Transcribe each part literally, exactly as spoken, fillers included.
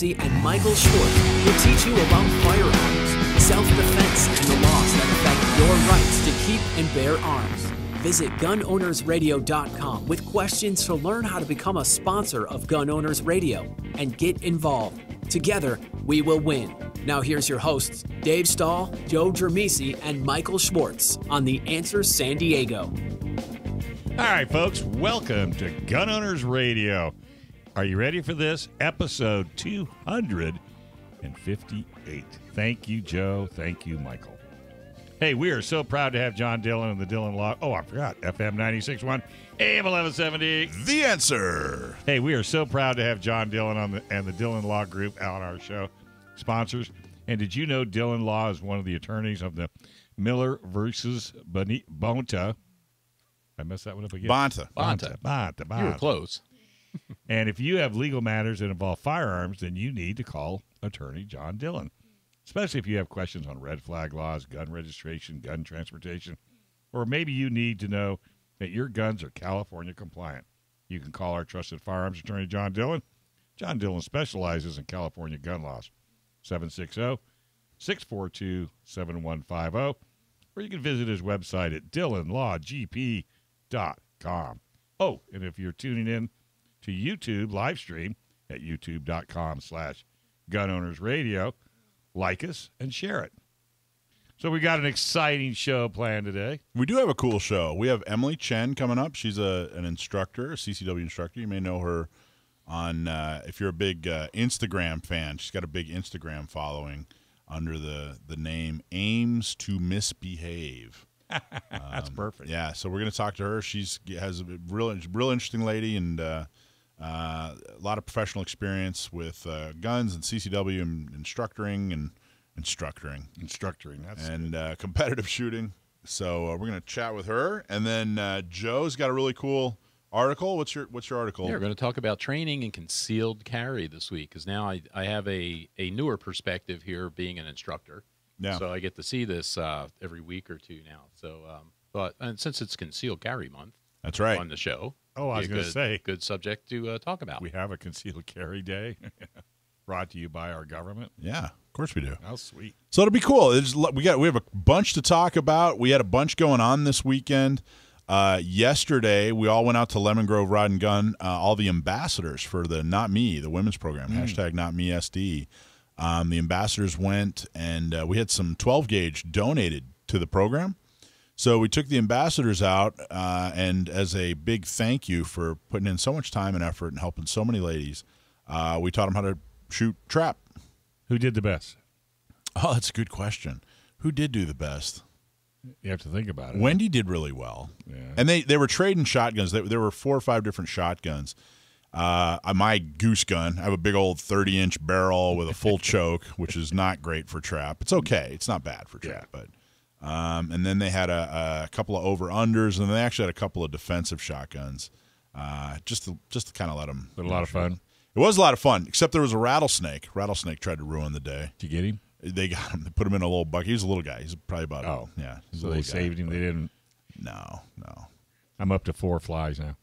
and Michael Schwartz will teach you about firearms, self-defense, and the laws that affect your rights to keep and bear arms. Visit gun owners radio dot com with questions to learn how to become a sponsor of Gun Owners Radio and get involved. Together, we will win. Now here's your hosts, Dave Stahl, Joe Germisi, and Michael Schwartz on The Answer San Diego. All right, folks, welcome to Gun Owners Radio. Are you ready for this? Episode two hundred fifty-eight. Thank you, Joe. Thank you, Michael. Hey, we are so proud to have John Dillon and the Dillon Law. Oh, I forgot. F M ninety-six point one, A M eleven seventy. The Answer. Hey, we are so proud to have John Dillon on the, and the Dillon Law Group on our show. Sponsors. And did you know Dillon Law is one of the attorneys of the Miller versus Bonta? I messed that one up again. Bonta. Bonta. Bonta. Bonta. You were close. And if you have legal matters that involve firearms, then you need to call attorney John Dillon, especially if you have questions on red flag laws, gun registration, gun transportation, or maybe you need to know that your guns are California compliant. You can call our trusted firearms attorney, John Dillon. John Dillon specializes in California gun laws, seven six zero, six four two, seven one five zero, or you can visit his website at dillon law g p dot com. Oh, and if you're tuning in to YouTube live stream at youtube dot com slash gun owners radio. Like us and share it. So we got an exciting show planned today. We do have a cool show. We have Emily Chen coming up. She's a an instructor, a C C W instructor. You may know her on, uh, if you're a big uh, Instagram fan, she's got a big Instagram following under the, the name Aims to Misbehave. um, That's perfect. Yeah, so we're going to talk to her. She's has a real, real interesting lady and uh, uh, a lot of professional experience with uh, guns and C C W and instructoring and instructoring. Instructoring. That's and uh, competitive shooting. So uh, we're going to chat with her. And then uh, Joe's got a really cool article. What's your What's your article? Yeah, we're going to talk about training and concealed carry this week because now I, I have a, a newer perspective here being an instructor. Yeah. So I get to see this uh, every week or two now. So, um, but and since it's Concealed Carry Month, that's right on the show. Oh, I was going to say, good subject to uh, talk about. We have a Concealed Carry Day, brought to you by our government. Yeah, of course we do. How sweet! So it'll be cool. It's, we got we have a bunch to talk about. We had a bunch going on this weekend. Uh, yesterday, we all went out to Lemongrove Rod and Gun. Uh, all the ambassadors for the Not Me, the women's program. Mm. Hashtag Not Me S D. Um, the ambassadors went, and uh, we had some twelve gauge donated to the program. So we took the ambassadors out, uh, and as a big thank you for putting in so much time and effort and helping so many ladies, uh, we taught them how to shoot trap. Who did the best? Oh, that's a good question. Who did do the best? You have to think about it. Wendy did really well. Yeah. And they, they were trading shotguns. There were four or five different shotguns. Uh, my goose gun, I have a big old thirty inch barrel with a full choke, which is not great for trap. It's okay. It's not bad for trap, yeah. but, um, and then they had a, a couple of over unders and then they actually had a couple of defensive shotguns, uh, just to, just to kind of let them, but a lot of fun. Them. It was a lot of fun, except there was a rattlesnake. Rattlesnake tried to ruin the day. Did you get him? They got him. They put him in a little bucket. He was a little guy. He's probably about, oh a, yeah. So they guy, saved him. But, they didn't. No, no. I'm up to four flies now.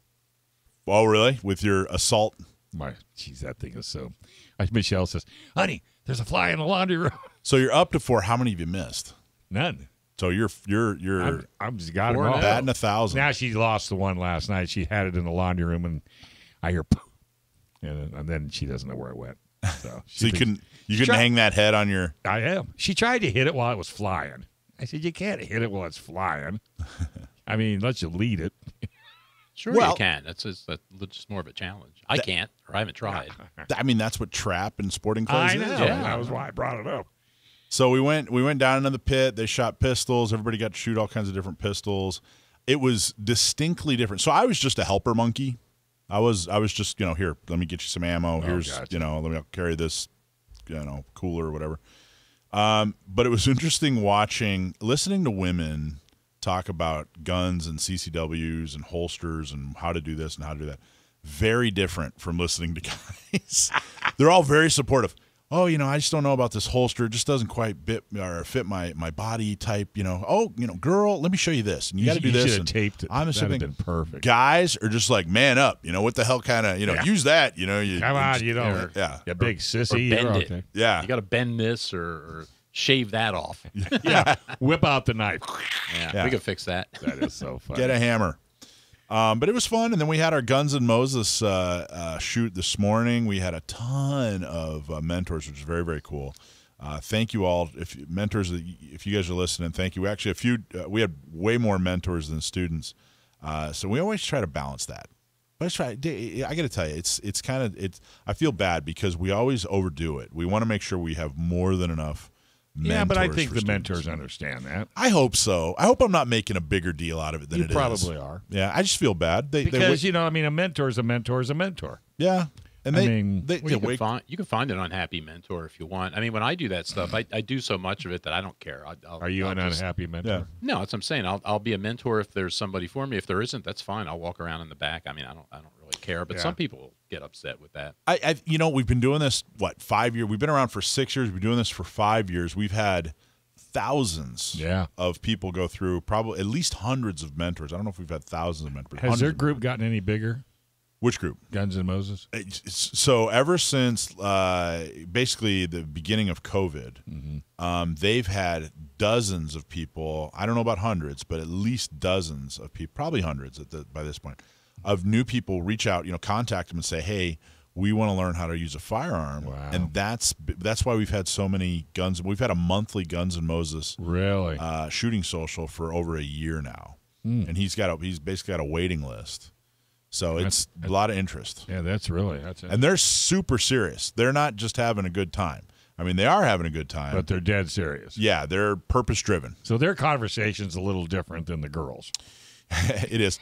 Oh, really? With your assault? My, geez, that thing is so... Michelle says, honey, there's a fly in the laundry room. So you're up to four. How many have you missed? None. So you're... you're, you're I'm, I'm just got four them all. Batting a thousand. Now she lost the one last night. She had it in the laundry room, and I hear... Poof, and, and then she doesn't know where it went. So, she so you thinks, couldn't, you couldn't tried, hang that head on your... I am. She tried to hit it while it was flying. I said, you can't hit it while it's flying. I mean, unless you lead it. Sure, well, you can. That's just, that's just more of a challenge. I that, can't, or I haven't tried. I mean, that's what trap and sporting clays I know. Is. Yeah, that was why I brought it up. So we went, we went down into the pit. They shot pistols. Everybody got to shoot all kinds of different pistols. It was distinctly different. So I was just a helper monkey. I was, I was just, you know, here, let me get you some ammo. Oh, Here's, gotcha. you know, let me I'll carry this, you know, cooler or whatever. Um, but it was interesting watching, listening to women talk about guns and C C Ws and holsters and how to do this and how to do that. Very different from listening to guys. They're all very supportive. oh, you know, I just don't know about this holster. It just doesn't quite bit or fit my, my body type, you know. Oh, you know, girl, let me show you this. And you, you got to do this. You should have taped it. I'm assuming been perfect. Guys are just like, man up. You know, what the hell kind of, you know, yeah. use that. You know, you, come on, you know. Or, yeah. You big sissy. Or bend it. Okay. Yeah. You got to bend this or, or shave that off. yeah. Whip out the knife. Yeah, yeah. We could fix that. That is so funny. Get a hammer. Um, but it was fun, and then we had our Guns N' Moses uh, uh, shoot this morning. We had a ton of uh, mentors, which is very, very cool. Uh, thank you all, if mentors, if you guys are listening, thank you. Actually, a few uh, we had way more mentors than students, uh, so we always try to balance that. But I try, I got to tell you, it's it's kind of it's. I feel bad because we always overdo it. We want to make sure we have more than enough. Yeah, but I think the students. mentors understand that. I hope so. I hope I'm not making a bigger deal out of it than you it probably is. probably are. Yeah, I just feel bad. They, because, they you know, I mean, a mentor is a mentor is a mentor. Yeah. And I they, mean, they, well, they you, can find, you can find an unhappy mentor if you want. I mean, when I do that stuff, I, I do so much of it that I don't care. I, I'll, are you I'll an just, unhappy mentor? Yeah. No, that's what I'm saying. I'll, I'll be a mentor if there's somebody for me. If there isn't, that's fine. I'll walk around in the back. I mean, I don't, I don't really care. But yeah. some people get upset with that. I, I, you know, we've been doing this, what, five years? We've been around for six years. We've been doing this for five years. We've had thousands yeah. of people go through, probably at least hundreds of mentors. I don't know if we've had thousands of mentors. Has their group gotten any bigger? Which group? Guns N' Moses. So ever since uh, basically the beginning of COVID, mm-hmm. um, they've had dozens of people. I don't know about hundreds, but at least dozens of people, probably hundreds at the, by this point, of new people reach out, you know, contact them and say, hey, we want to learn how to use a firearm. Wow. And that's that's why we've had so many guns. We've had a monthly Guns N' Moses really uh, shooting social for over a year now. Mm. And he's got a, he's basically got a waiting list. So it's that's, a lot of interest. Yeah, that's really that's and they're super serious. They're not just having a good time. I mean, they are having a good time, but they're dead serious. Yeah, they're purpose driven. So their conversation's a little different than the girls. It is.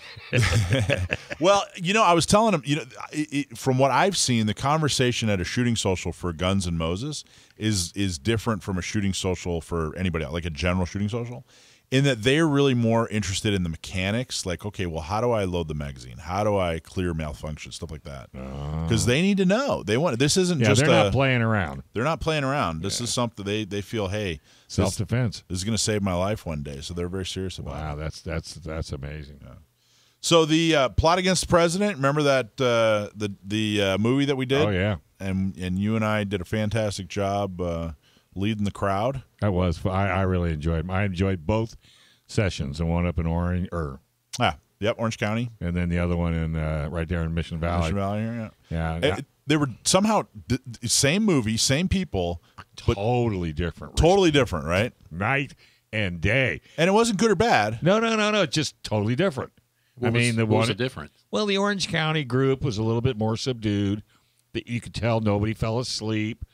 Well, you know, I was telling them, you know, it, it, from what I've seen, the conversation at a shooting social for Guns N' Moses is is different from a shooting social for anybody else, like a general shooting social. In that they're really more interested in the mechanics, like, okay, well, how do I load the magazine? How do I clear malfunction? Stuff like that. Because uh, they need to know. They want this isn't yeah, just they're a, not playing around. They're not playing around. This yeah. is something they they feel. Hey, self defense. This, this is going to save my life one day. So they're very serious about. Wow, it. Wow, that's that's that's amazing. Yeah. So the uh, Plot Against the President. Remember that uh, the the uh, movie that we did? Oh yeah. And and you and I did a fantastic job. Uh, leading the crowd. I was. I, I really enjoyed I enjoyed both sessions, and one up in Orange. Er, ah, yep, Orange County. And then the other one in uh, right there in Mission Valley. Mission Valley, yeah. yeah it, I, they were somehow, d same movie, same people. But totally different. Totally different, right? Night and day. And it wasn't good or bad. No, no, no, no. Just totally different. What I was, mean, the what one, was the difference? Well, the Orange County group was a little bit more subdued. But you could tell nobody fell asleep.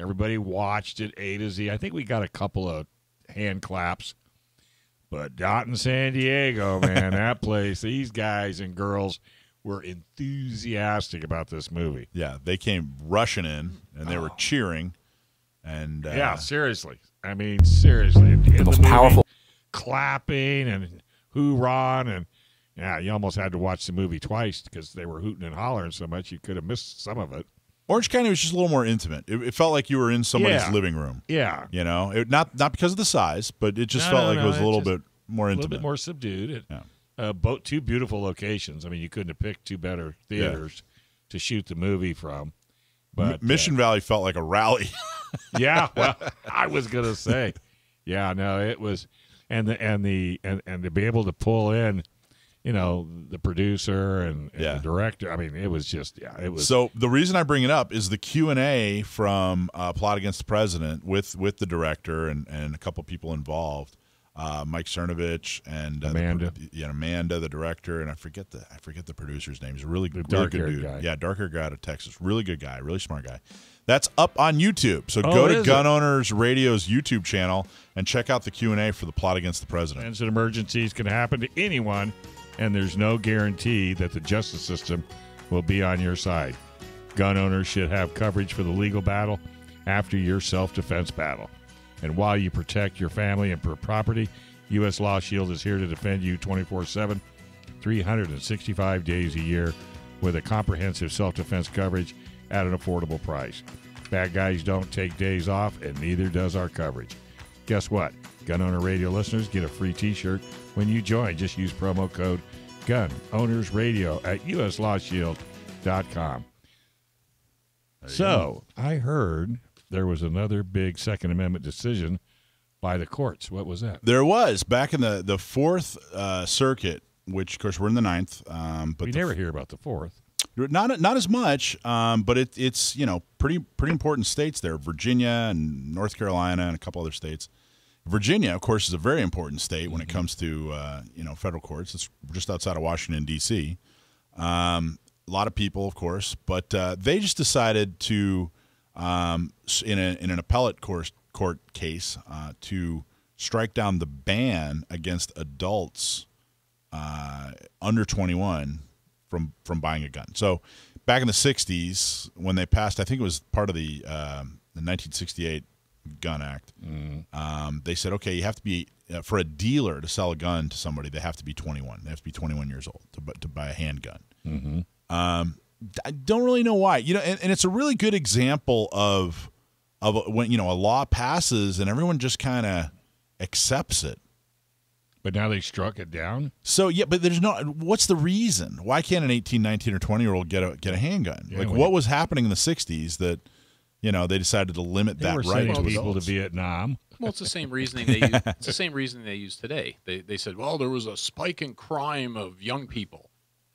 Everybody watched it A to Z. I think we got a couple of hand claps. But down in San Diego, man, that place, these guys and girls were enthusiastic about this movie. Yeah, they came rushing in, and they oh. were cheering. And uh, yeah, seriously. I mean, seriously. In the most the movie, powerful. Clapping and hoorahing. And, yeah, you almost had to watch the movie twice because they were hooting and hollering so much you could have missed some of it. Orange County was just a little more intimate. It, it felt like you were in somebody's yeah. living room. Yeah. You know, it, not not because of the size, but it just no, felt no, like no, it was a little bit more intimate. A little bit more subdued. It, yeah. uh, both two beautiful locations. I mean, you couldn't have picked two better theaters yeah. to shoot the movie from. But M Mission uh, Valley felt like a rally. yeah, well, I was going to say. Yeah, no, it was and the and the and, and to be able to pull in you know, the producer and, and yeah. the director. I mean, it was just, yeah, it was. So the reason I bring it up is the Q and A from uh, Plot Against the President with, with the director and, and a couple people involved, uh, Mike Cernovich and uh, Amanda. The, yeah, Amanda, the director, and I forget the I forget the producer's name. He's a really, really dark good dude. Guy. Yeah, darker guy out of Texas. Really good guy, really smart guy. That's up on YouTube. So oh, go to Gun it? Owners Radio's YouTube channel and check out the Q and A for the Plot Against the President. And emergencies can happen to anyone. And there's no guarantee that the justice system will be on your side. Gun owners should have coverage for the legal battle after your self-defense battle. And while you protect your family and property, U S Law Shield is here to defend you twenty-four seven, three hundred sixty-five days a year with a comprehensive self-defense coverage at an affordable price. Bad guys don't take days off, and neither does our coverage. Guess what? Gun Owner Radio listeners get a free T-shirt when you join. Just use promo code Gun Owners Radio at U S law shield dot com. So go. I heard there was another big Second Amendment decision by the courts. What was that? There was back in the the Fourth uh, Circuit, which of course we're in the Ninth. Um, but we never hear about the Fourth. Not not as much, um, but it, it's you know pretty pretty important states there: Virginia and North Carolina and a couple other states. Virginia, of course, is a very important state when it comes to uh, you know federal courts. It's just outside of Washington D C. Um, a lot of people, of course, but uh, they just decided to um, in a in an appellate court court case uh, to strike down the ban against adults uh, under twenty-one. From from buying a gun. So back in the sixties, when they passed, I think it was part of the uh, the nineteen sixty-eight Gun Act. Mm. Um, they said, okay, you have to be uh, for a dealer to sell a gun to somebody, they have to be twenty-one. They have to be twenty-one years old to to buy a handgun. Mm-hmm. um, I don't really know why. You know, and, and it's a really good example of of when you know a law passes and everyone just kind of accepts it. But now they struck it down? So, yeah, but there's no – what's the reason? Why can't an eighteen, nineteen, or twenty-year-old get a get a handgun? Yeah, like, what was happening in the sixties that, you know, they decided to limit that right to people to Vietnam? Well, it's the same reasoning they use, it's the same reasoning they use today. They, they said, well, there was a spike in crime of young people.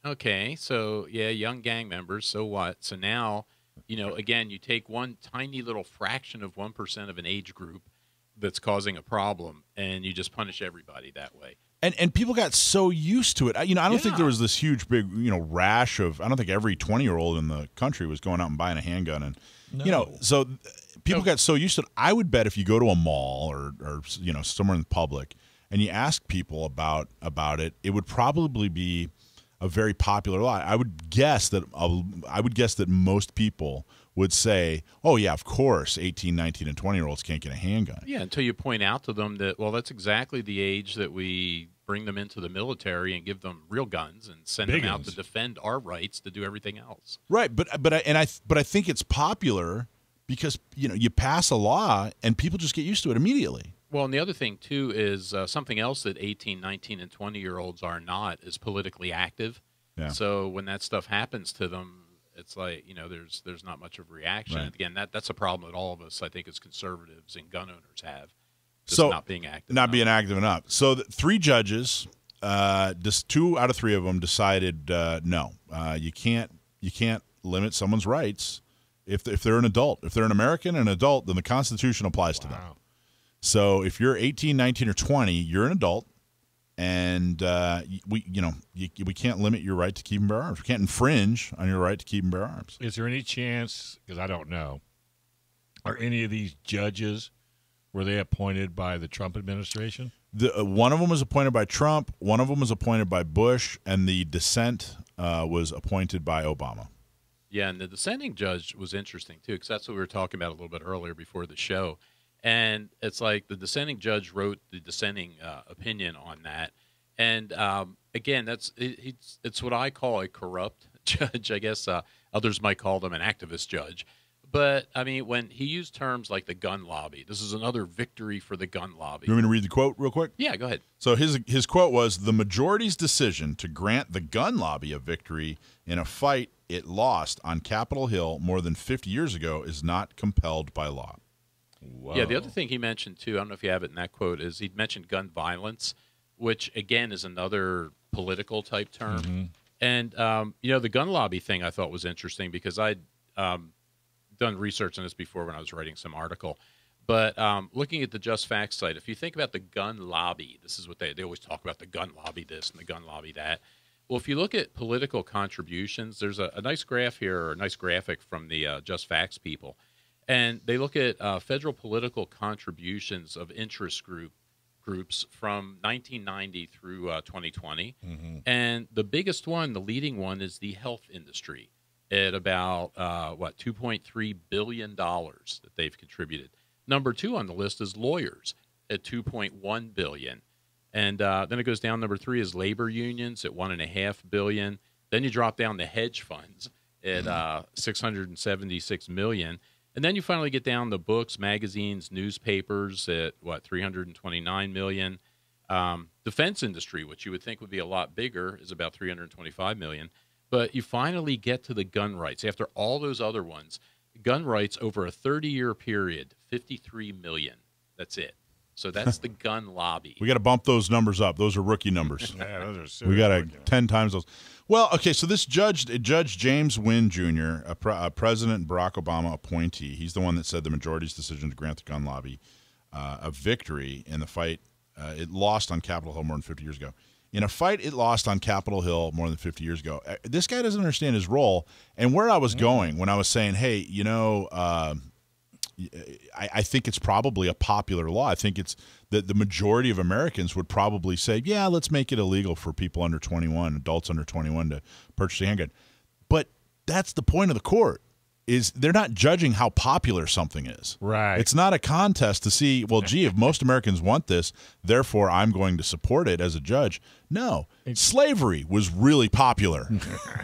Okay, so, yeah, young gang members, so what? So now, you know, again, you take one tiny little fraction of one percent of an age group that's causing a problem, and you just punish everybody that way. And and people got so used to it. You know, I don't yeah. think there was this huge, big, you know, rash of, I don't think every twenty-year-old in the country was going out and buying a handgun. And, no. you know, so people no. got so used to it. I would bet if you go to a mall or, or you know, somewhere in the public and you ask people about, about it, it would probably be a very popular lie. I would guess that uh, I would guess that most people would say, oh, yeah, of course, eighteen, nineteen, and twenty-year-olds can't get a handgun. Yeah, until you point out to them that, well, that's exactly the age that we bring them into the military and give them real guns and send Big them out guns. to defend our rights to do everything else. Right, but but I, and I but I think it's popular because, you know, you pass a law and people just get used to it immediately. Well, and the other thing, too, is uh, something else that eighteen, nineteen, and twenty-year-olds are not is politically active. Yeah. So when that stuff happens to them, it's like, you know, there's there's not much of a reaction. Right. Again, that, that's a problem that all of us, I think, as conservatives and gun owners have, just so, not being active Not enough. being active enough. So the, three judges, uh, just two out of three of them decided uh, no, uh, you can't you can't limit someone's rights if, if they're an adult. If they're an American and an adult, then the Constitution applies wow. to them. So if you're eighteen, nineteen, or twenty, you're an adult. And uh, we, you know, you, we can't limit your right to keep and bear arms. We can't infringe on your right to keep and bear arms. Is there any chance? Because I don't know, are any of these judges were they appointed by the Trump administration? The uh, one of them was appointed by Trump. One of them was appointed by Bush, and the dissent uh, was appointed by Obama. Yeah, and the dissenting judge was interesting too, because that's what we were talking about a little bit earlier before the show. And it's like the dissenting judge wrote the dissenting uh, opinion on that. And, um, again, that's it, it's, it's what I call a corrupt judge, I guess. Uh, others might call them an activist judge. But, I mean, when he used terms like the gun lobby, this is another victory for the gun lobby. You want me to read the quote real quick? Yeah, go ahead. So his, his quote was, "The majority's decision to grant the gun lobby a victory in a fight it lost on Capitol Hill more than fifty years ago is not compelled by law." Whoa. Yeah, the other thing he mentioned, too, I don't know if you have it in that quote, is he mentioned gun violence, which, again, is another political-type term. Mm-hmm. And, um, you know, the gun lobby thing I thought was interesting because I'd um, done research on this before when I was writing some article. But um, looking at the Just Facts site, if you think about the gun lobby, this is what they, they always talk about, the gun lobby this and the gun lobby that. Well, if you look at political contributions, there's a, a nice graph here or a nice graphic from the uh, Just Facts people. And they look at uh, federal political contributions of interest group groups from nineteen ninety through uh, twenty twenty. Mm-hmm. And the biggest one, the leading one, is the health industry at about, uh, what, two point three billion dollars that they've contributed. Number two on the list is lawyers at two point one billion dollars. And uh, then it goes down. Number three is labor unions at one point five billion dollars. Then you drop down the hedge funds at uh, six hundred seventy-six million dollars. And then you finally get down to books, magazines, newspapers at, what, three hundred twenty-nine million dollars. Um, defense industry, which you would think would be a lot bigger, is about three hundred twenty-five million dollars. But you finally get to the gun rights. After all those other ones, gun rights over a thirty-year period, fifty-three million dollars. That's it. So that's the gun lobby. We got to bump those numbers up. Those are rookie numbers. Yeah, those are serious. We got to ten times those. Well, okay, so this judge, Judge James Wynn Junior, a, pre a President Barack Obama appointee, he's the one that said the majority's decision to grant the gun lobby uh, a victory in the fight uh, it lost on Capitol Hill more than fifty years ago. In a fight it lost on Capitol Hill more than fifty years ago. Uh, this guy doesn't understand his role. And where I was going when I was saying, hey, you know, uh, I, I think it's probably a popular law. I think it's that the majority of Americans would probably say, yeah, let's make it illegal for people under twenty-one, adults under twenty-one to purchase a handgun. But that's the point of the court, is they're not judging how popular something is. Right. It's not a contest to see, well, gee, if most Americans want this, therefore I'm going to support it as a judge. No. It's slavery was really popular.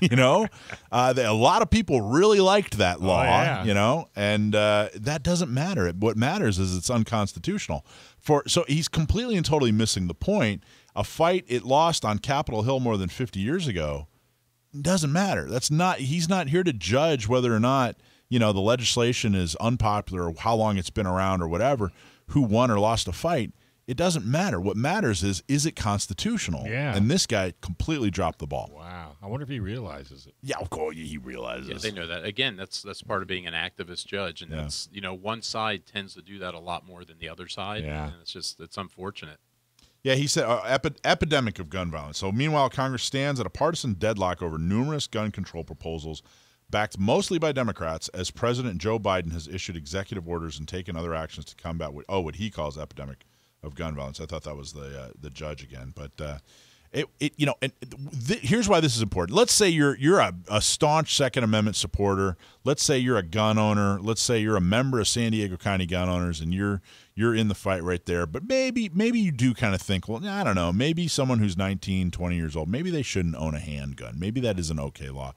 You know? Uh, they, a lot of people really liked that law, oh, yeah. you know? And uh, that doesn't matter. What matters is it's unconstitutional. For So he's completely and totally missing the point. A fight it lost on Capitol Hill more than fifty years ago doesn't matter. That's not, he's not here to judge whether or not, you know, the legislation is unpopular or how long it's been around or whatever, who won or lost a fight. It doesn't matter. What matters is, is it constitutional? Yeah. And this guy completely dropped the ball. Wow. I wonder if he realizes it. Yeah, of course he realizes. Yeah, they know that. Again, that's that's part of being an activist judge. And yeah. that's, you know, one side tends to do that a lot more than the other side. Yeah. And it's just, it's unfortunate. Yeah, he said uh, epi epidemic of gun violence. So meanwhile, Congress stands at a partisan deadlock over numerous gun control proposals backed mostly by Democrats, as President Joe Biden has issued executive orders and taken other actions to combat what, oh, what he calls epidemic of gun violence. I thought that was the uh, the judge again, but uh, it, it you know, and th here's why this is important. Let's say you're you're a, a staunch Second Amendment supporter. Let's say you're a gun owner. Let's say you're a member of San Diego County Gun Owners, and you're You're in the fight right there, but maybe maybe you do kind of think, well, I don't know, maybe someone who's nineteen, twenty years old, maybe they shouldn't own a handgun. Maybe that is an okay law.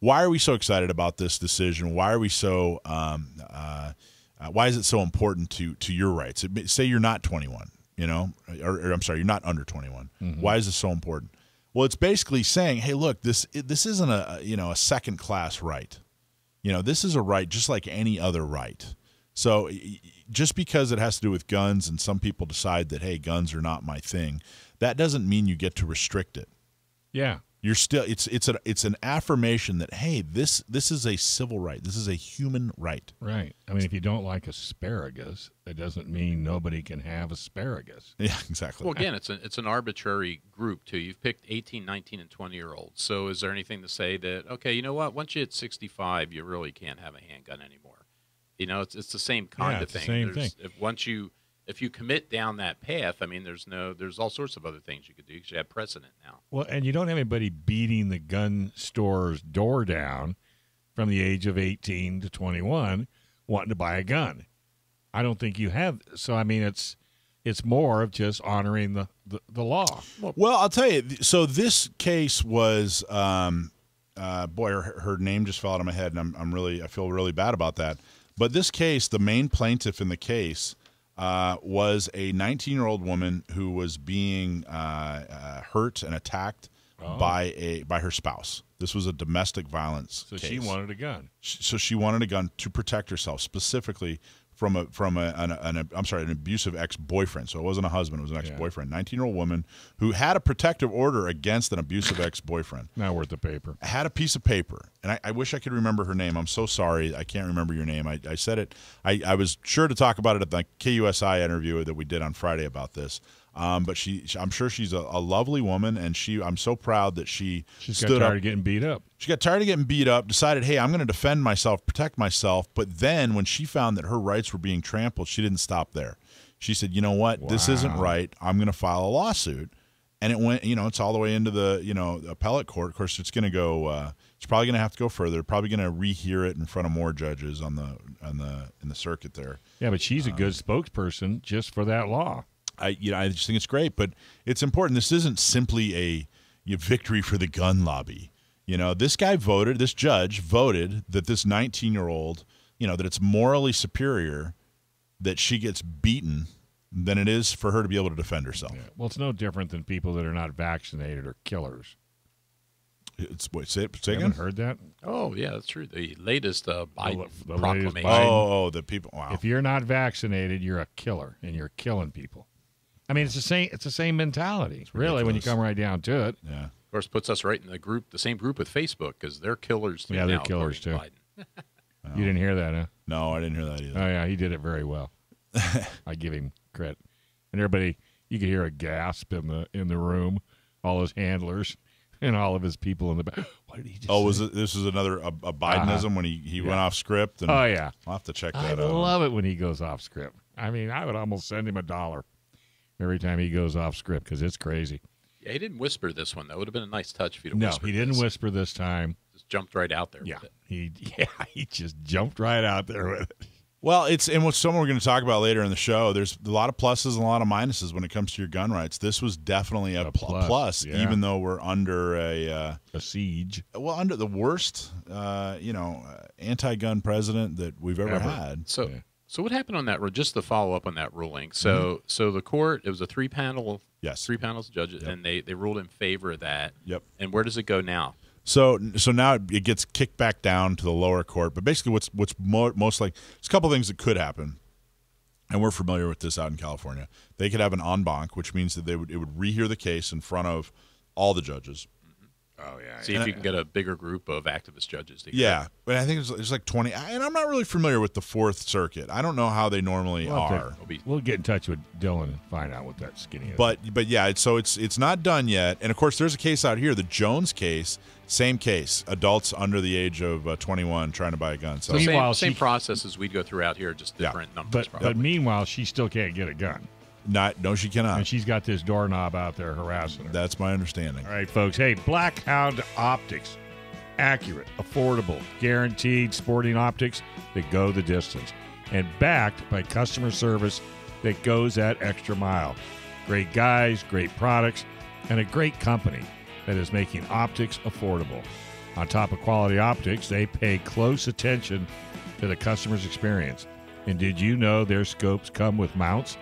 Why are we so excited about this decision? Why are we so um, uh, uh, why is it so important to to your rights? It, say you're not twenty-one, you know, or, or I'm sorry, you're not under twenty-one. Mm-hmm. Why is this so important? Well, it's basically saying, hey, look, this this isn't a you know a second class right. You know, this is a right just like any other right. So just because it has to do with guns and some people decide that, hey, guns are not my thing, that doesn't mean you get to restrict it. Yeah. You're still it's it's a it's an affirmation that, hey, this this is a civil right. This is a human right. Right. I mean, if you don't like asparagus, that doesn't mean nobody can have asparagus. Yeah, exactly. Well, again, it's an it's an arbitrary group too. You've picked eighteen, nineteen, and twenty year olds. So is there anything to say that, okay, you know what, once you hit sixty-five, you really can't have a handgun anymore? You know, it's it's the same kind yeah, of thing. Same thing. If once you if you commit down that path, I mean, there's no there's all sorts of other things you could do because you have precedent now. Well, and you don't have anybody beating the gun store's door down from the age of eighteen to twenty-one wanting to buy a gun. I don't think you have. So I mean, it's it's more of just honoring the the, the law. Well, I'll tell you. So this case was, um, uh, boy, her, her name just fell out of my head, and I'm I'm really I feel really bad about that. But this case, the main plaintiff in the case uh, was a nineteen-year-old woman who was being uh, uh, hurt and attacked oh. by a by her spouse. This was a domestic violence case. So she wanted a gun. So she wanted a gun to protect herself, specifically from a from a an, an I'm sorry an abusive ex-boyfriend. So it wasn't a husband; it was an ex-boyfriend. nineteen-year-old yeah. woman who had a protective order against an abusive ex-boyfriend. Not worth the paper. Had a piece of paper, and I, I wish I could remember her name. I'm so sorry, I can't remember your name. I, I said it. I, I was sure to talk about it at the K U S I interview that we did on Friday about this. Um, but she, I'm sure she's a, a lovely woman, and she, I'm so proud that she She's stood got tired up. of getting beat up. She got tired of getting beat up, decided, hey, I'm going to defend myself, protect myself. But then when she found that her rights were being trampled, she didn't stop there. She said, you know what, wow. this isn't right. I'm going to file a lawsuit. And it went, you know, it's all the way into the, you know, appellate court. Of course, it's going to go, uh, it's probably going to have to go further. Probably going to rehear it in front of more judges on the, on the, in the circuit there. Yeah, but she's um, a good spokesperson just for that law. I you know I just think it's great, but it's important. This isn't simply a you know, victory for the gun lobby. You know, this guy voted, this judge voted that this nineteen-year-old you know, that it's morally superior that she gets beaten than it is for her to be able to defend herself. Yeah. Well, it's no different than people that are not vaccinated or killers. It's, wait, say, say again? Haven't heard that? Oh, yeah, that's true. The latest uh, Biden the, the proclamation. Latest Biden. Oh, the people. Wow. If you're not vaccinated, you're a killer, and you're killing people. I mean, it's the same. It's the same mentality, really, when you come right down to it. Yeah. Of course, puts us right in the group, the same group with Facebook, because they're killers. Yeah, they're now, killers too. Biden. Oh. You didn't hear that, huh? No, I didn't hear that either. Oh yeah, he did it very well. I give him credit. And everybody, you could hear a gasp in the in the room. All his handlers and all of his people in the back. What did he just? Oh, say? was it, this is another a, a Bidenism uh, when he, he yeah. went off script? And oh yeah, I'll have to check that I out. I love it when he goes off script. I mean, I would almost send him a dollar every time he goes off script, because it's crazy. Yeah, he didn't whisper this one. That would have been a nice touch if he'd have whispered. No, he didn't this. whisper this time. Just jumped right out there yeah. with it. He, yeah, he just jumped right out there with it. Well, it's and what someone we're going to talk about later in the show, there's a lot of pluses and a lot of minuses when it comes to your gun rights. This was definitely a, a pl- plus, plus yeah. even though we're under a... Uh, a siege. Well, under the worst, uh, you know, anti-gun president that we've ever, ever. had. So... Yeah. So what happened on that? Just to follow up on that ruling. So, mm-hmm. so the court, it was a three panel, yes, three panels of judges, yep. and they, they ruled in favor of that. Yep. And where does it go now? So, so now it gets kicked back down to the lower court. But basically, what's what's mo- most like, there's a couple things that could happen, and we're familiar with this out in California. They could have an en banc, which means that they would it would rehear the case in front of all the judges. Oh yeah. See and if I, you can get a bigger group of activist judges together. Yeah, but I think it's, it's like twenty. And I'm not really familiar with the Fourth Circuit. I don't know how they normally we'll are. To, we'll get in touch with Dillon and find out what that skinny is. But but yeah, it's, so it's it's not done yet. And of course, there's a case out here, the Jones case. Same case, adults under the age of uh, twenty-one trying to buy a gun. So, so meanwhile, same, same she, process as we'd go through out here, just different yeah, numbers. But, but meanwhile, she still can't get a gun. Not, no, she cannot. And she's got this doorknob out there harassing her. That's my understanding. All right, folks. Hey, Blackhound Optics. Accurate, affordable, guaranteed sporting optics that go the distance. And backed by customer service that goes that extra mile. Great guys, great products, and a great company that is making optics affordable. On top of quality optics, they pay close attention to the customer's experience. And did you know their scopes come with mounts?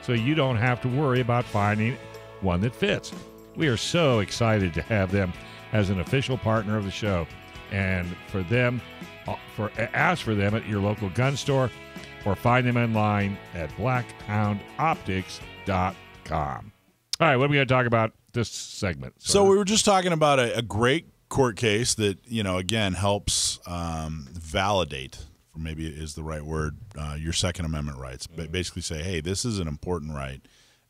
So you don't have to worry about finding one that fits. We are so excited to have them as an official partner of the show, and for them, for ask for them at your local gun store, or find them online at blackhound optics dot com. All right, what are we going to talk about this segment? Sir? So we were just talking about a, a great court case that, you know, again helps um, validate. Maybe is the right word, uh, your Second Amendment rights. But basically say, hey, this is an important right,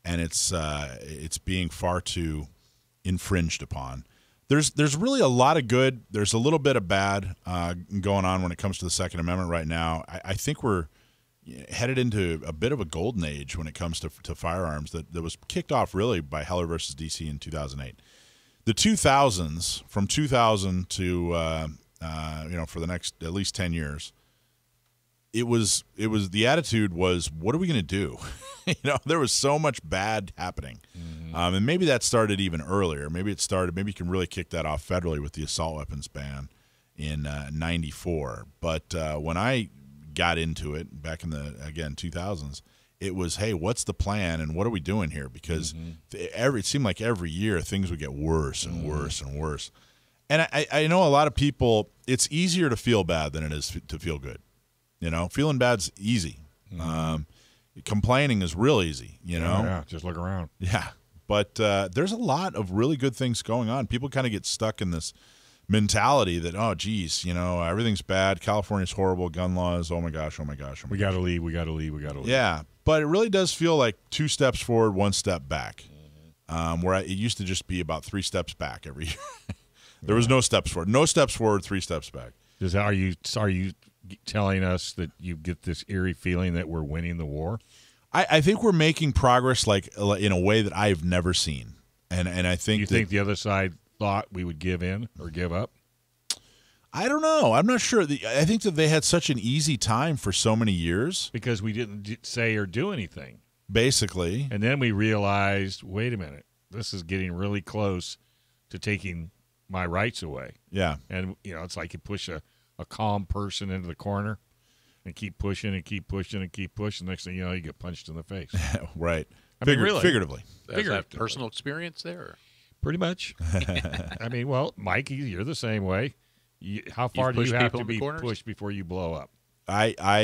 and it's uh, it's being far too infringed upon. There's there's really a lot of good. There's a little bit of bad uh, going on when it comes to the Second Amendment right now. I, I think we're headed into a bit of a golden age when it comes to, to firearms that, that was kicked off really by Heller versus D C in two thousand eight. The two thousands, from two thousand to, uh, uh, you know, for the next at least ten years, It was it was the attitude was, what are we going to do? You know, there was so much bad happening. Mm-hmm. Um, and maybe that started even earlier. Maybe it started, maybe you can really kick that off federally with the assault weapons ban in uh, ninety-four. But uh, when I got into it back in the, again, two thousands, it was, hey, what's the plan and what are we doing here? Because mm-hmm. th- every it seemed like every year things would get worse and mm-hmm. worse and worse. And I, I know a lot of people, it's easier to feel bad than it is f- to feel good. You know, feeling bad's easy. Mm-hmm. Um, complaining is real easy, you know? Yeah, yeah, just look around. Yeah. But uh, there's a lot of really good things going on. People kind of get stuck in this mentality that, oh, geez, you know, everything's bad. California's horrible. Gun laws, oh, my gosh, oh, my gosh. Oh my we got to leave. We got to leave. We got to leave. Yeah. But it really does feel like two steps forward, one step back, mm-hmm. um, where I, it used to just be about three steps back every year. There yeah. was no steps forward. No steps forward, three steps back. Just, are you are you telling us that you get this eerie feeling that we're winning the war? I, I think we're making progress, like in a way that I've never seen, and and I think you that, think the other side thought we would give in or give up. I don't know. I'm not sure. The, I think that they had such an easy time for so many years because we didn't say or do anything, basically. And then we realized, wait a minute, this is getting really close to taking my rights away. Yeah, and you know, it's like you push a. a calm person into the corner. and keep pushing and keep pushing and keep pushing. Next thing you know, you get punched in the face. Right. I Figur- mean, really. Figuratively. Figuratively. That personal experience there? Pretty much. I mean, well, Mike, you're the same way. You, how far do you have to be pushed before you blow up? I, I,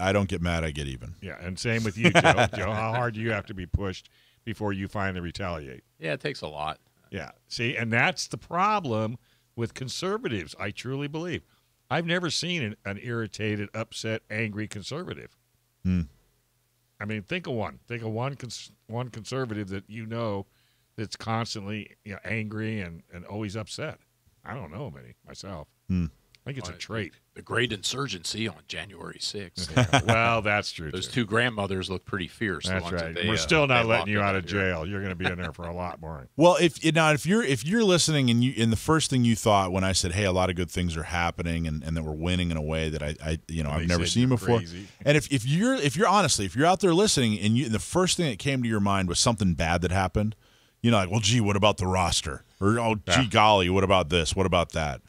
I, I don't get mad. I get even. Yeah, and same with you, Joe. Joe, how hard do you have to be pushed before you finally retaliate? Yeah, it takes a lot. Yeah, see, and that's the problem with conservatives, I truly believe. I've never seen an, an irritated, upset, angry conservative. Hmm. I mean, think of one. Think of one cons- one conservative that you know that's constantly you know, angry and, and always upset. I don't know many myself. Hmm. I think it's well, a trait. The great insurgency on January sixth. Yeah. Well, that's true. Those too. two grandmothers look pretty fierce. That's right. That they, We're uh, still not letting you out of jail. Here. You're going to be in there for a lot more. Well, if you know, if you're if you're listening and you and the first thing you thought when I said, "Hey, a lot of good things are happening," and, and that we're winning in a way that I, I you know I've never seen before. Crazy. And if if you're if you're honestly if you're out there listening and you and the first thing that came to your mind was something bad that happened, you know, like, well, gee, what about the roster? Or oh, yeah. gee, golly, what about this? What about that?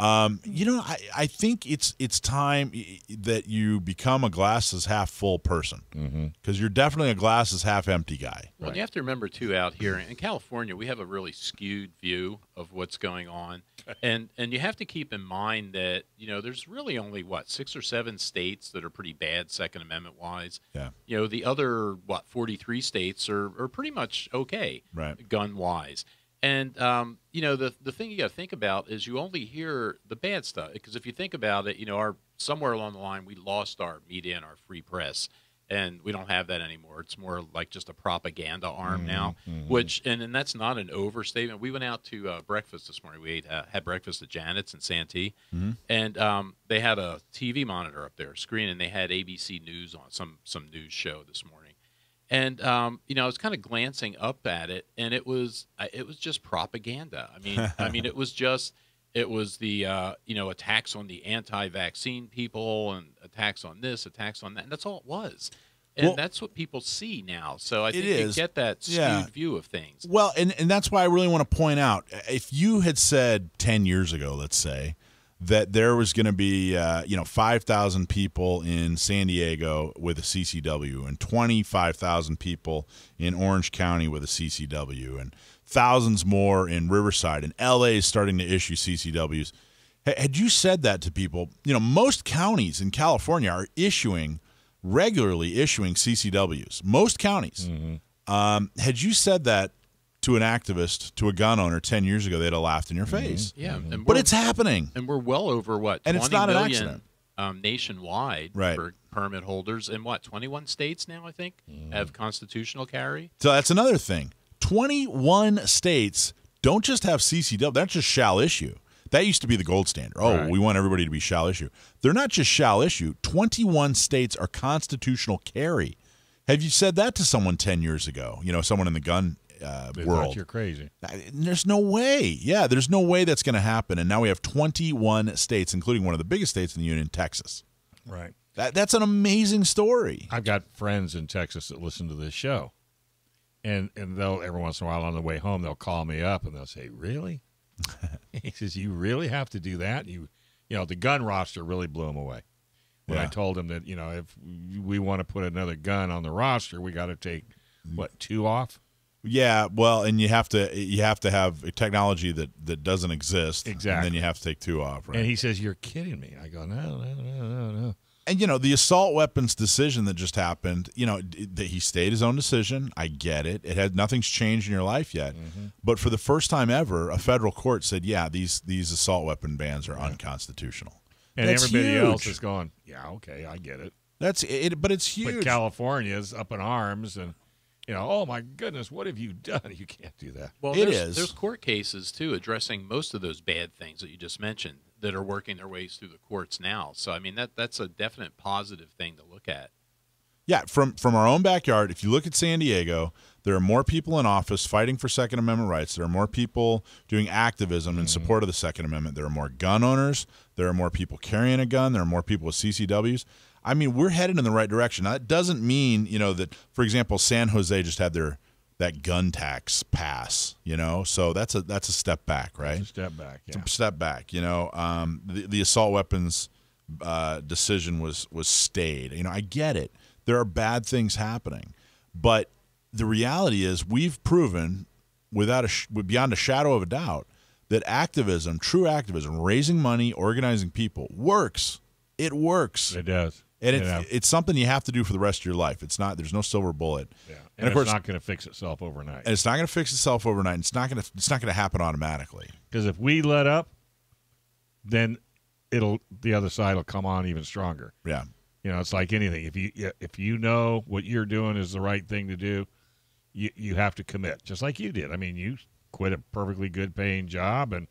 Um, you know, I, I think it's it's time that you become a glasses half full person, because mm-hmm. you're definitely a glasses half empty guy. Well, right. You have to remember, too, out here in California, we have a really skewed view of what's going on. And and you have to keep in mind that, you know, there's really only, what, six or seven states that are pretty bad Second Amendment-wise. Yeah. You know, the other, what, forty-three states are, are pretty much okay, right. gun-wise. And, um, you know, the the thing you got to think about is you only hear the bad stuff. Because if you think about it, you know, our somewhere along the line, we lost our media and our free press. And we don't have that anymore. It's more like just a propaganda arm mm-hmm. now, mm-hmm. which, and, and that's not an overstatement. We went out to uh, breakfast this morning. We ate, uh, had breakfast at Janet's in Santee. Mm-hmm. And um, they had a T V monitor up there, screen, and they had A B C News on, some some news show this morning. And, um, you know, I was kind of glancing up at it, and it was it was just propaganda. I mean, I mean, it was just it was the, uh, you know, attacks on the anti-vaccine people and attacks on this, attacks on that. And that's all it was. And well, that's what people see now. So I think you get that skewed yeah. view of things. Well, and, and that's why I really want to point out, if you had said ten years ago, let's say, that there was going to be, uh, you know, five thousand people in San Diego with a C C W and twenty-five thousand people in Orange County with a C C W and thousands more in Riverside, and L A is starting to issue C C Ws. Had you said that to people, you know, most counties in California are issuing, regularly issuing C C Ws. Most counties. Mm-hmm. Um, had you said that to an activist, to a gun owner ten years ago, they'd have laughed in your face. Mm-hmm. Yeah, and but it's happening. And we're well over, what, and it's not an accident. Um, nationwide right. for permit holders. And what, twenty-one states now, I think, mm. have constitutional carry? So that's another thing. twenty-one states don't just have C C W. That's just shall issue. That used to be the gold standard. Oh, right. We want everybody to be shall issue. They're not just shall issue. twenty-one states are constitutional carry. Have you said that to someone ten years ago? You know, someone in the gun Uh, world. You're crazy. There's no way. Yeah, there's no way that's going to happen. And now we have twenty-one states, including one of the biggest states in the union, Texas. Right. That, that's an amazing story. I've got friends in Texas that listen to this show. And and they'll, every once in a while on the way home, they'll call me up and they'll say, really? He says, you really have to do that? You, you know, the gun roster really blew them away. When yeah. I told them that, you know, if we want to put another gun on the roster, we got to take, what, two off? Yeah, well, and you have to you have to have a technology that, that doesn't exist. Exactly. And then you have to take two off, right? And he says, you're kidding me. I go, no, no, no, no, no. And, you know, the assault weapons decision that just happened, you know, that he stayed his own decision. I get it. It had nothing's changed in your life yet. Mm-hmm. But for the first time ever, a federal court said, yeah, these, these assault weapon bans are yeah. unconstitutional. And That's everybody huge. else is going, yeah, okay, I get it. That's it, but it's huge. But California's up in arms and... You know, oh, my goodness, what have you done? You can't do that. Well, it there's, is. There's court cases, too, addressing most of those bad things that you just mentioned that are working their ways through the courts now. So, I mean, that that's a definite positive thing to look at. Yeah, from, from our own backyard, if you look at San Diego, there are more people in office fighting for Second Amendment rights. There are more people doing activism mm-hmm. in support of the Second Amendment. There are more gun owners. There are more people carrying a gun. There are more people with C C Ws. I mean, we're headed in the right direction. Now, that doesn't mean, you know, that, for example, San Jose just had their that gun tax pass, you know, so that's a that's a step back, right? That's a step back, yeah. It's a step back, you know. Um, the, the assault weapons uh, decision was was stayed. You know, I get it. There are bad things happening, but the reality is we've proven, without a sh beyond a shadow of a doubt, that activism, true activism, raising money, organizing people works. It works. It does. And it's, yeah. it's something you have to do for the rest of your life. It's not, there's no silver bullet. Yeah. And, and of course, it's not going to fix itself overnight. And it's not going to fix itself overnight. And it's not going to, it's not going to happen automatically. Because if we let up, then it'll, the other side will come on even stronger. Yeah. You know, it's like anything. If you, if you know what you're doing is the right thing to do, you, you have to commit, just like you did. I mean, you quit a perfectly good paying job and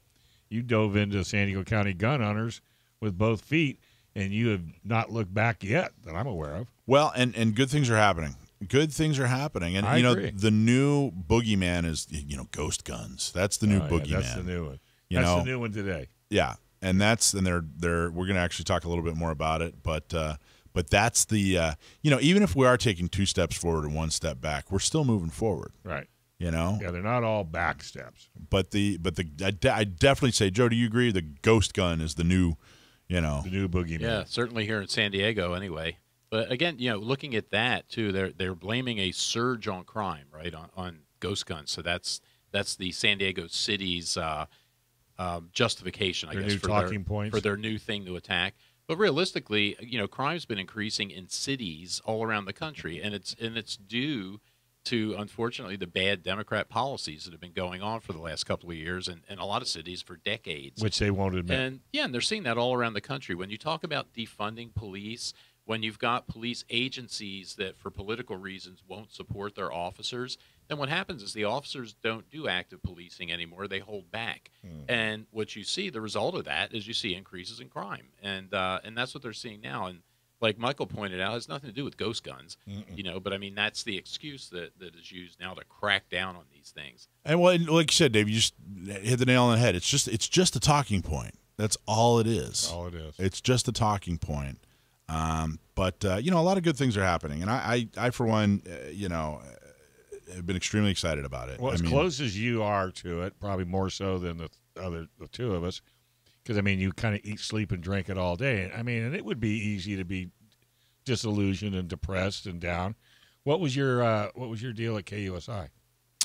you dove into San Diego County Gun Owners with both feet. And you have not looked back yet that I'm aware of. Well, and, and good things are happening. Good things are happening. And, I you know, agree. The new boogeyman is, you know, ghost guns. That's the new oh, boogeyman. Yeah, that's the new one. You that's know? the new one today. Yeah. And that's, and they're, they're, we're going to actually talk a little bit more about it. But, uh, but that's the, uh, you know, even if we are taking two steps forward and one step back, we're still moving forward. Right. You know? Yeah, they're not all back steps. But the, but the, I, de I definitely say, Joe, do you agree? The ghost gun is the new, you know, the new boogeyman. Yeah, certainly here in San Diego anyway. But again, you know, looking at that too, they're they're blaming a surge on crime, right, on, on ghost guns. So that's that's the San Diego city's uh, um, justification, I their guess, new for talking their points. for their new thing to attack. But realistically, you know, crime's been increasing in cities all around the country, and it's and it's due to, unfortunately, the bad Democrat policies that have been going on for the last couple of years and, and a lot of cities for decades. Which they won't admit. And, yeah, and they're seeing that all around the country. When you talk about defunding police, when you've got police agencies that for political reasons won't support their officers, then what happens is the officers don't do active policing anymore. They hold back. Hmm. And what you see, the result of that is you see increases in crime. And, uh, and that's what they're seeing now. And like Michael pointed out, it has nothing to do with ghost guns, Mm-mm. you know. But I mean, that's the excuse that that is used now to crack down on these things. And well, like you said, Dave, you just hit the nail on the head. It's just it's just a talking point. That's all it is. That's all it is. It's just a talking point. Um, but uh, you know, a lot of good things are happening, and I, I, I for one, uh, you know, uh, have been extremely excited about it. Well, I as mean, close as you are to it, probably more so than the other the two of us. Because, I mean, you kind of eat, sleep, and drink it all day. I mean, and it would be easy to be disillusioned and depressed and down. What was your uh, what was your deal at K U S I?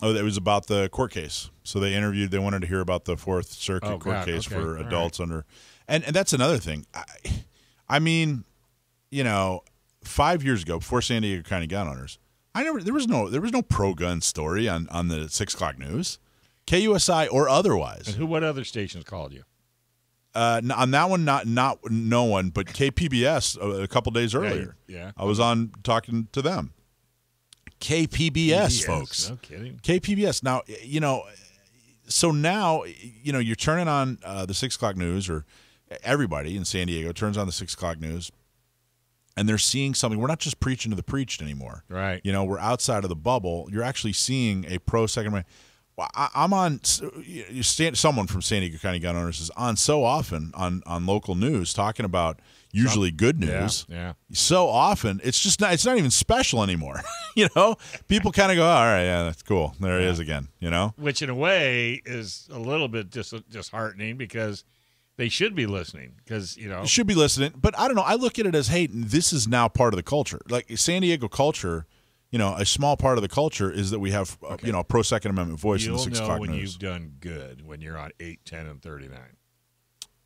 Oh, that was about the court case. So they interviewed. They wanted to hear about the Fourth Circuit oh, court God. case okay. for all adults right. under. And, and that's another thing. I, I mean, you know, five years ago, before San Diego County Gun Owners, I never there was no there was no pro gun story on on the six o'clock news, K U S I or otherwise. And who? What other stations called you? Uh, on that one, not not no one, but K P B S a, a couple days earlier. Yeah, yeah, I was on talking to them. K P B S, K P B S folks, no kidding. K P B S. Now you know, so now you know you're turning on uh, the six o'clock news, or everybody in San Diego turns on the six o'clock news, and they're seeing something. We're not just preaching to the preached anymore, right? You know, we're outside of the bubble. You're actually seeing a pro Second Amendment. I'm on. Someone from San Diego County Gun Owners is on so often on on local news talking about usually good news. Yeah, yeah. So often it's just not. It's not even special anymore. You know, people kind of go, oh, "All right, yeah, that's cool. There yeah. it is again." You know, which in a way is a little bit dis disheartening because they should be listening. Because you know, they should be listening. But I don't know. I look at it as, hey, this is now part of the culture. Like San Diego culture. You know, a small part of the culture is that we have, uh, okay. you know, a pro Second Amendment voice You'll in the six o'clock news. You'll know when you've done good when you're on eight, ten, and thirty-nine.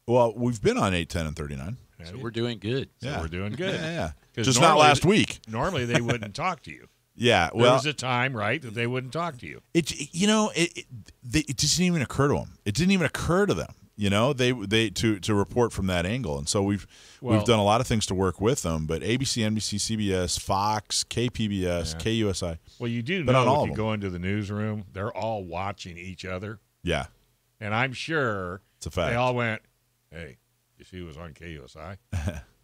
Well, we've been on eight, ten, and thirty-nine. So we're doing good. Yeah. So we're doing good. Yeah, yeah. Just normally, not last week. Normally they wouldn't talk to you. Yeah. Well, there was a time, right, that they wouldn't talk to you. It, you know, it, it, they, it just didn't even occur to them. It didn't even occur to them. You know, they they to to report from that angle, and so we've well, we've done a lot of things to work with them. But A B C, N B C, C B S, Fox, K P B S, yeah. K U S I. Well, you do know if you go into the newsroom, they're all watching each other. Yeah, and I'm sure it's a fact. They all went, "Hey, you see who was on K U S I?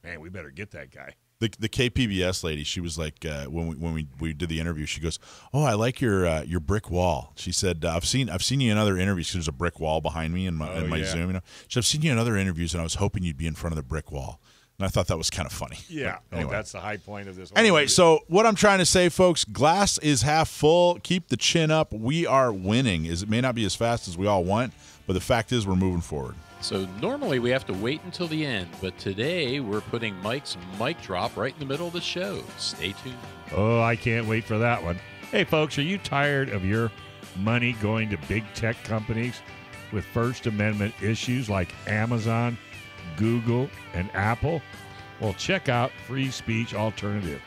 Man, we better get that guy." The the K P B S lady, she was like, uh, when we when we, we did the interview, she goes, "Oh, I like your uh, your brick wall." She said, "I've seen I've seen you in other interviews." Cause there's a brick wall behind me in my oh, in my yeah. Zoom. You know, she said, "I've seen you in other interviews, and I was hoping you'd be in front of the brick wall." And I thought that was kind of funny. Yeah, but anyway. Oh, that's the high point of this. Whole anyway, video. So what I'm trying to say, folks, glass is half full. Keep the chin up. We are winning. Is it may not be as fast as we all want, but the fact is, we're moving forward. So normally we have to wait until the end, but today we're putting Mike's mic drop right in the middle of the show. Stay tuned. Oh, I can't wait for that one. Hey, folks, are you tired of your money going to big tech companies with First Amendment issues like Amazon, Google, and Apple? Well, check out Free Speech Alternative.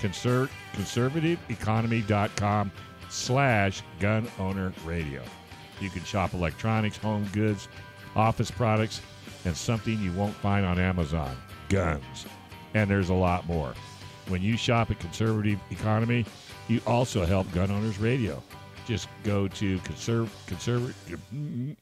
Conser- Conservative Economy dot com slash Gun Owner Radio. You can shop electronics, home goods, office products, and something you won't find on Amazon, guns. And there's a lot more. When you shop at Conservative Economy, you also help Gun Owners Radio. Just go to conserv- conserv- conserv-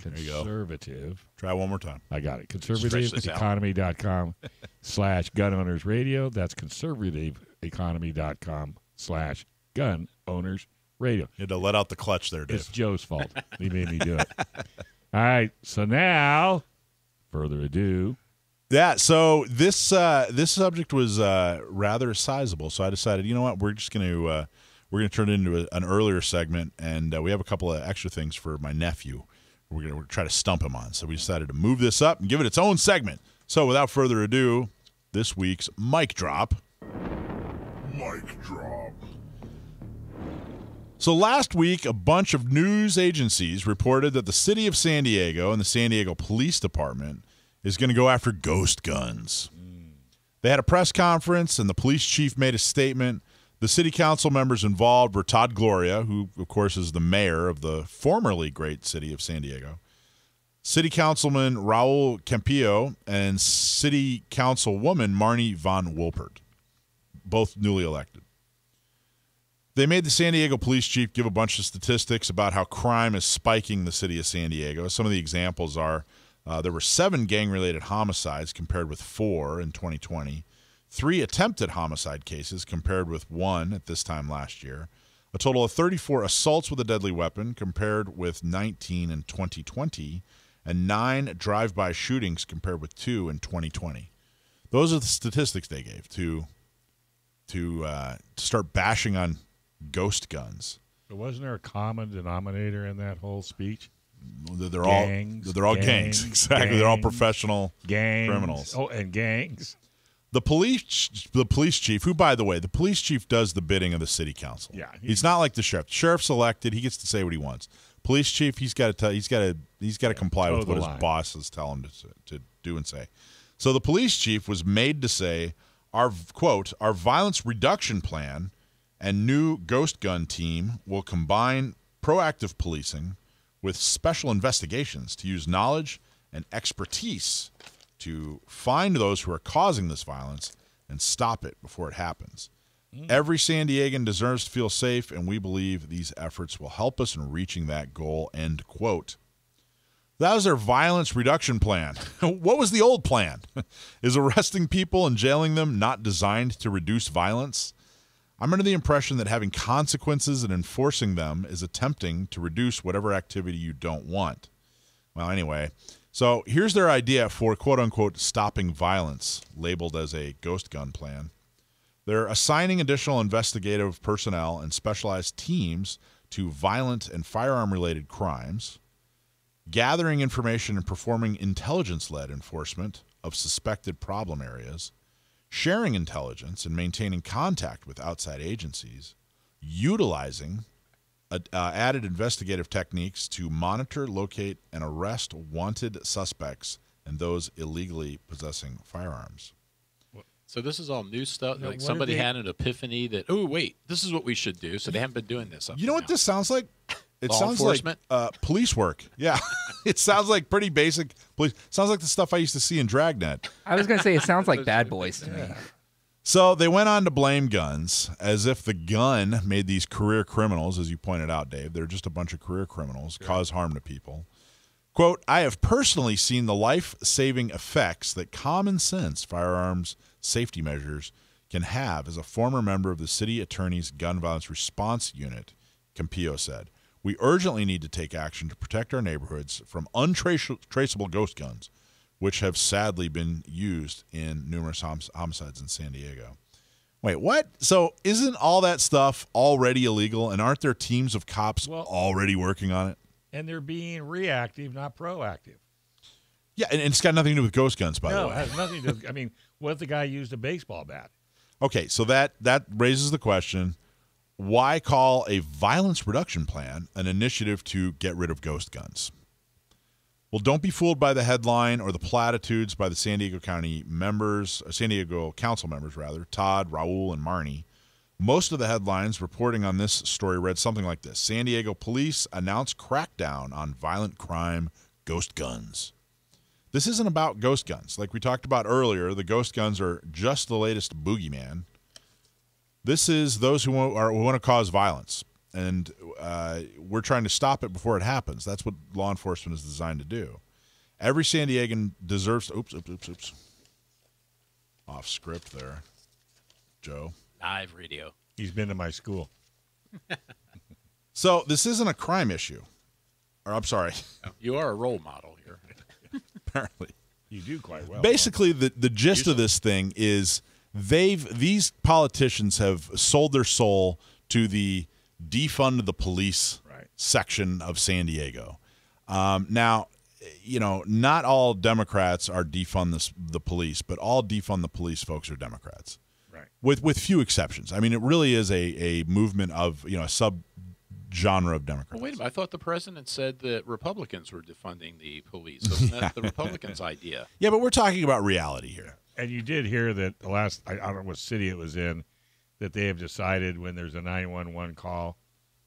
conservative. Try one more time. I got it. Conservative Economy dot com slash Gun Owners Radio. That's Conservative Economy dot com slash Gun Owners Radio. You had to let out the clutch there, Dave. It's Joe's fault. He made me do it. All right. So now, further ado. Yeah. So this uh, this subject was uh, rather sizable. So I decided, you know what, we're just going to uh, we're going to turn it into a, an earlier segment, and uh, we have a couple of extra things for my nephew. We're going to try to stump him on. So we decided to move this up and give it its own segment. So without further ado, this week's mic drop. Mic drop. So last week, a bunch of news agencies reported that the city of San Diego and the San Diego Police Department is going to go after ghost guns. Mm. They had a press conference, and the police chief made a statement. The city council members involved were Todd Gloria, who, of course, is the mayor of the formerly great city of San Diego, City Councilman Raul Campillo, and City Councilwoman Marnie Von Wolpert, both newly elected. They made the San Diego police chief give a bunch of statistics about how crime is spiking the city of San Diego. Some of the examples are uh, there were seven gang-related homicides compared with four in twenty twenty, three attempted homicide cases compared with one at this time last year, a total of thirty-four assaults with a deadly weapon compared with nineteen in twenty twenty, and nine drive-by shootings compared with two in twenty twenty. Those are the statistics they gave to to, uh, to start bashing on ghost guns. But wasn't there a common denominator in that whole speech? They're gangs, all they're all gangs, gangs. Exactly. Gangs, they're all professional gangs, criminals. Oh, and gangs. The police, the police chief, who, by the way, the police chief does the bidding of the city council. Yeah, he's, he's not like the sheriff. The sheriff's elected; he gets to say what he wants. Police chief, he's got to, he's got to, he's got to comply with what his bosses tell him to, to do and say. So the police chief was made to say, "Our quote, our violence reduction plan and new ghost gun team will combine proactive policing with special investigations to use knowledge and expertise to find those who are causing this violence and stop it before it happens. Mm. Every San Diegan deserves to feel safe, and we believe these efforts will help us in reaching that goal," end quote. That was their violence reduction plan. What was the old plan? Is arresting people and jailing them not designed to reduce violence? I'm under the impression that having consequences and enforcing them is attempting to reduce whatever activity you don't want. Well, anyway... So here's their idea for, quote-unquote, stopping violence, labeled as a ghost gun plan. They're assigning additional investigative personnel and specialized teams to violent and firearm-related crimes, gathering information and performing intelligence-led enforcement of suspected problem areas, sharing intelligence and maintaining contact with outside agencies, utilizing Uh, added investigative techniques to monitor, locate, and arrest wanted suspects and those illegally possessing firearms. So this is all new stuff. Now, like somebody they... had an epiphany that, oh, wait, this is what we should do. So they haven't been doing this. You know what now. This sounds like? It Law sounds enforcement? like uh, police work. Yeah. It sounds like pretty basic police. Sounds like the stuff I used to see in Dragnet. I was going to say it sounds like Bad Boys to me. Yeah. So they went on to blame guns as if the gun made these career criminals, as you pointed out, Dave. They're just a bunch of career criminals, yeah. Cause harm to people. Quote, "I have personally seen the life-saving effects that common sense firearms safety measures can have as a former member of the city attorney's gun violence response unit," Campillo said. "We urgently need to take action to protect our neighborhoods from untraceable ghost guns, which have sadly been used in numerous homicides in San Diego." Wait, what? So isn't all that stuff already illegal, and aren't there teams of cops well, already working on it? and they're being reactive, not proactive. Yeah, and, and it's got nothing to do with ghost guns, by no, the way. No, it has nothing to do with, I mean, what if the guy used a baseball bat? Okay, so that, that raises the question, why call a violence reduction plan an initiative to get rid of ghost guns? Well, don't be fooled by the headline or the platitudes by the San Diego County members, uh, San Diego Council members, rather, Todd, Raul, and Marnie. Most of the headlines reporting on this story read something like this. San Diego police announce crackdown on violent crime ghost guns. This isn't about ghost guns. Like we talked about earlier, the ghost guns are just the latest boogeyman. This is those who want, are, who want to cause violence. And uh, we're trying to stop it before it happens. That's what law enforcement is designed to do. Every San Diegan deserves to, oops, oops, oops, oops. Off script there, Joe. Live radio. He's been to my school. So this isn't a crime issue. Or I'm sorry. You are a role model here. Apparently. You do quite well. Basically, the, the gist of this thing is they've these politicians have sold their soul to the defund the police right. section of San Diego. Um, now, you know, not all Democrats are defund this, the police, but all defund the police folks are Democrats, right? With with few exceptions. I mean, it really is a a movement of you know a sub genre of Democrats. Well, wait a minute! I thought the president said that Republicans were defunding the police. Isn't that the Republicans' idea? Yeah, but we're talking about reality here. And you did hear that the last I, I don't know what city it was in. That they have decided when there's a nine one one call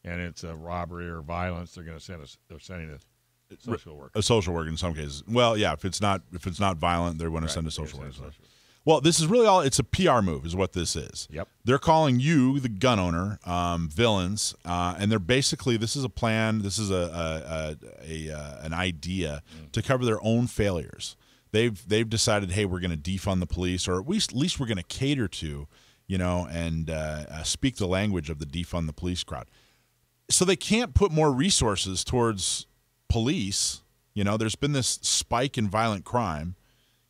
and it's a robbery or violence, they're going to send us. They're sending a social worker. A social worker in some cases. Well, yeah, if it's not if it's not violent, they're going to right. send a social worker. Social. Well, this is really all. It's a P R move, is what this is. Yep. They're calling you, the gun owner, um, villains, uh, and they're basically this is a plan. This is a, a, a, a uh, an idea mm-hmm. to cover their own failures. They've they've decided, hey, we're going to defund the police, or at least at least we're going to cater to. You know, and uh, speak the language of the defund the police crowd. So they can't put more resources towards police. You know, there's been this spike in violent crime,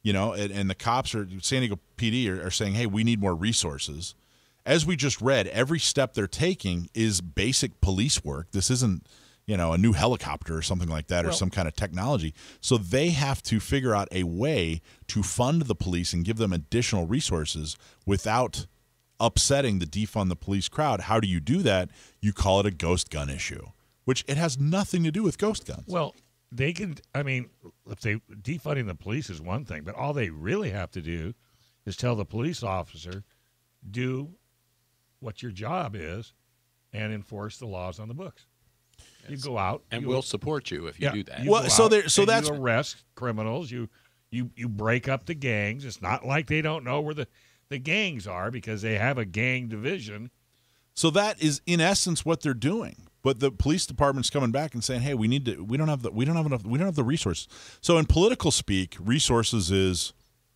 you know, and, and the cops are, San Diego P D are, are saying, hey, we need more resources. As we just read, every step they're taking is basic police work. This isn't, you know, a new helicopter or something like that well, or some kind of technology. So they have to figure out a way to fund the police and give them additional resources without upsetting the defund the police crowd. How do you do that? You call it a ghost gun issue, which it has nothing to do with ghost guns. Well, they can, I mean, let's say defunding the police is one thing, but all they really have to do is tell the police officer, do what your job is and enforce the laws on the books. You go out. And we'll support you if you yeah, do that. You well, so there, so that's. You arrest criminals. You, you, you break up the gangs. It's not like they don't know where the. The gangs are because they have a gang division. So that is in essence what they're doing. But the police department's coming back and saying, "Hey, we need to. We don't have the. We don't have enough. We don't have the resources." So in political speak, resources is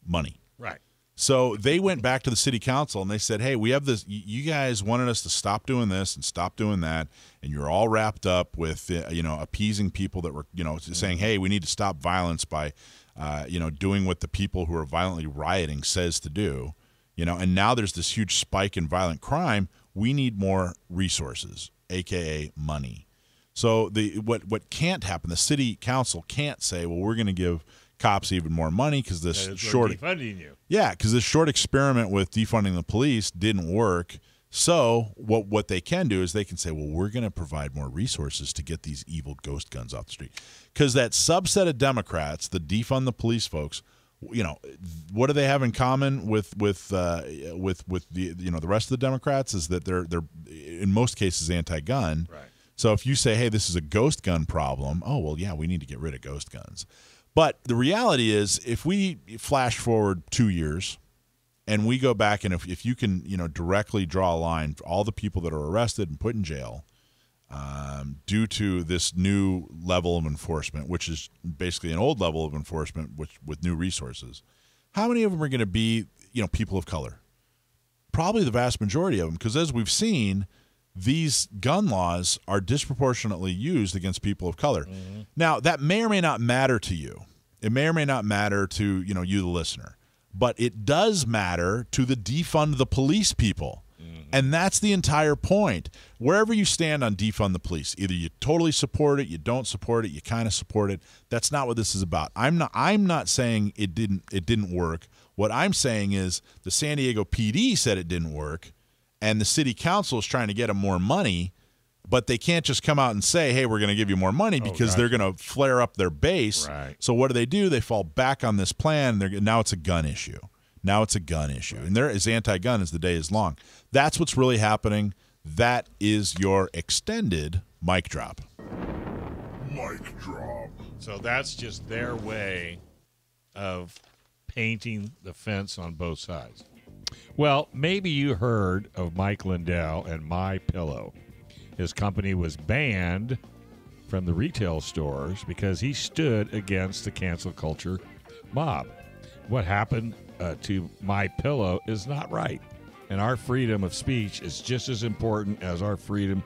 money. Right. So they went back to the city council and they said, "Hey, we have this. You guys wanted us to stop doing this and stop doing that, and you're all wrapped up with you know appeasing people that were you know mm-hmm. saying, hey, we need to stop violence by, uh, you know, doing what the people who are violently rioting says to do." You know, and now there's this huge spike in violent crime. We need more resources, a k a money. So the what what can't happen, the city council can't say, well, we're going to give cops even more money because this yeah, short defunding you. Yeah, because this short experiment with defunding the police didn't work. So what what they can do is they can say, well, we're going to provide more resources to get these evil ghost guns off the street. Because that subset of Democrats, the defund the police folks, you know, what do they have in common with with uh, with with the you know the rest of the Democrats is that they're they're in most cases anti-gun. Right. So if you say, hey, this is a ghost gun problem, oh well, yeah, we need to get rid of ghost guns. But the reality is, if we flash forward two years, and we go back, and if if you can you know directly draw a line for all the people that are arrested and put in jail um, due to this new level of enforcement, which is basically an old level of enforcement which, with new resources, how many of them are going to be, you know, people of color? Probably the vast majority of them, because as we've seen, these gun laws are disproportionately used against people of color. Mm-hmm. Now, that may or may not matter to you. It may or may not matter to, you know, you, the listener. But it does matter to the defund the police people. And that's the entire point. Wherever you stand on defund the police, either you totally support it, you don't support it, you kind of support it. That's not what this is about. I'm not I'm not saying it didn't it didn't work. What I'm saying is the San Diego P D said it didn't work, and the city council is trying to get them more money, but they can't just come out and say, hey, we're going to give you more money, because oh, gotcha. they're going to flare up their base. Right. So what do they do? They fall back on this plan. They're, now it's a gun issue. Now it's a gun issue. Right. And they're as anti-gun as the day is long. That's what's really happening. That is your extended mic drop. Mic drop. So that's just their way of painting the fence on both sides. Well, maybe you heard of Mike Lindell and MyPillow. His company was banned from the retail stores because he stood against the cancel culture mob. What happened uh, to MyPillow is not right, and our freedom of speech is just as important as our freedom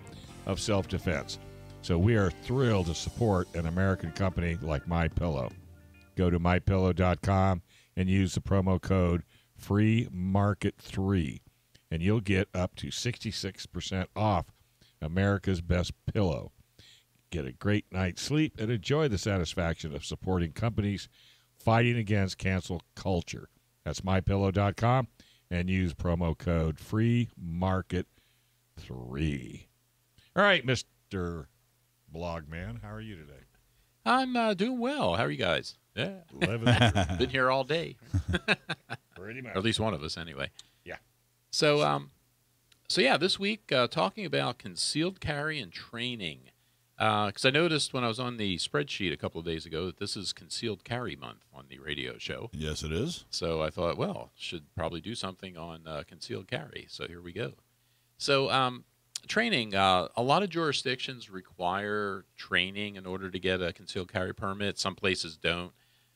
of self-defense. So we are thrilled to support an American company like MyPillow. Go to my pillow dot com and use the promo code free market three, and you'll get up to sixty-six percent off America's best pillow. Get a great night's sleep and enjoy the satisfaction of supporting companies fighting against cancel culture. That's my pillow dot com and use promo code free market three. All right, Mister Blogman, how are you today? I'm uh, doing well. How are you guys? Yeah. Been here all day. Pretty much. Or at least one of us anyway. Yeah. So, um, So, yeah, this week, uh, talking about concealed carry and training, because uh, I noticed when I was on the spreadsheet a couple of days ago that this is Concealed Carry Month on the radio show. Yes, it is. So I thought, well, should probably do something on uh, concealed carry. So here we go. So um, training, uh, a lot of jurisdictions require training in order to get a concealed carry permit. Some places don't.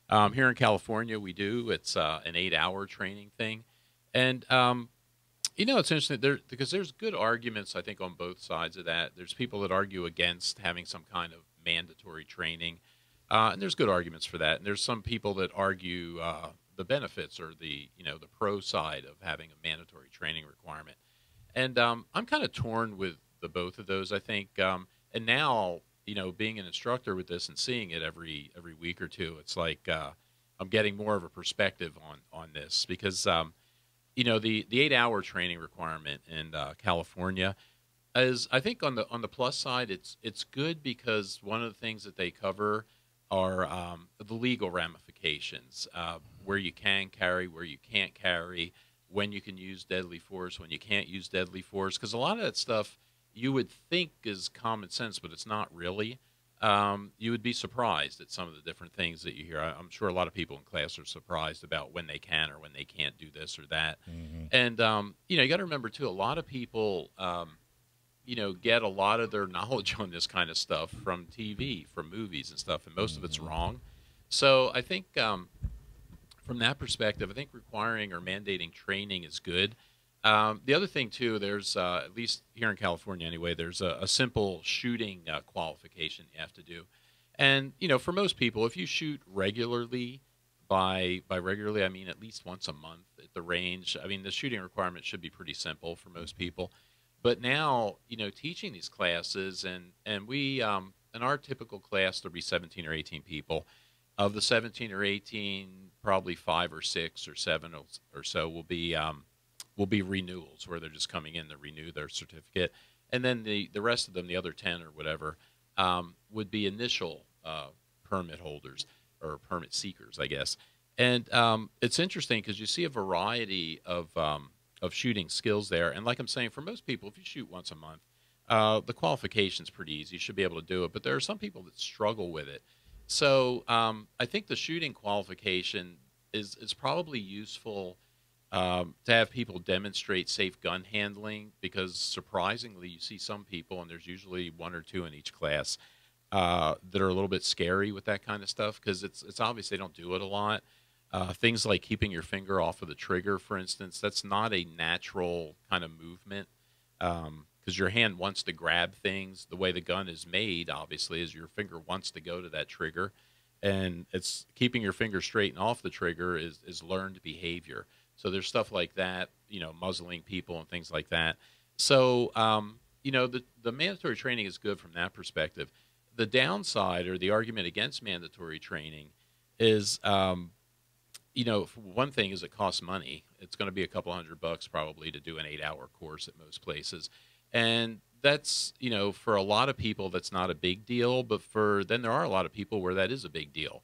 Um, here in California, we do. It's uh, an eight-hour training thing. And um You know, it's interesting there, because there's good arguments, I think, on both sides of that. There's people that argue against having some kind of mandatory training, uh, and there's good arguments for that. And there's some people that argue uh, the benefits or the, you know, the pro side of having a mandatory training requirement. And um, I'm kind of torn with the both of those, I think. Um, and now, you know, being an instructor with this and seeing it every every week or two, it's like uh, I'm getting more of a perspective on, on this because um, – You know, the, the eight-hour training requirement in uh, California is, I think, on the on the plus side, it's it's good because one of the things that they cover are um, the legal ramifications, uh, where you can carry, where you can't carry, when you can use deadly force, when you can't use deadly force. Because a lot of that stuff you would think is common sense, but it's not really. Um, you would be surprised at some of the different things that you hear. I, I'm sure a lot of people in class are surprised about when they can or when they can't do this or that. Mm-hmm. And, um, you know, you got to remember, too, a lot of people, um, you know, get a lot of their knowledge on this kind of stuff from T V, from movies and stuff, and most mm-hmm. of it's wrong. So I think um, from that perspective, I think requiring or mandating training is good. Um, the other thing, too, there's, uh, at least here in California anyway, there's a, a simple shooting uh, qualification you have to do. And, you know, for most people, if you shoot regularly, by by regularly, I mean at least once a month at the range, I mean, the shooting requirement should be pretty simple for most people. But now, you know, teaching these classes, and, and we, um, in our typical class, there'll be seventeen or eighteen people. Of the seventeen or eighteen, probably five or six or seven or so will be um, – will be renewals, where they're just coming in to renew their certificate. And then the, the rest of them, the other ten or whatever, um, would be initial uh, permit holders or permit seekers, I guess. And um, it's interesting because you see a variety of, um, of shooting skills there. And like I'm saying, for most people, if you shoot once a month, uh, the qualification's pretty easy. You should be able to do it. But there are some people that struggle with it. So um, I think the shooting qualification is, is probably useful Um, to have people demonstrate safe gun handling, because surprisingly you see some people, and there's usually one or two in each class, uh, that are a little bit scary with that kind of stuff, because it's, it's obvious they don't do it a lot. Uh, things like keeping your finger off of the trigger, for instance, that's not a natural kind of movement, because um, your hand wants to grab things. The way the gun is made, obviously, is your finger wants to go to that trigger, and it's keeping your finger straight and off the trigger is, is learned behavior. So there's stuff like that, you know, muzzling people and things like that. So, um, you know, the, the mandatory training is good from that perspective. The downside or the argument against mandatory training is, um, you know, one thing is it costs money. It's going to be a couple hundred bucks probably to do an eight-hour course at most places. And that's, you know, for a lot of people, that's not a big deal. But for then there are a lot of people where that is a big deal.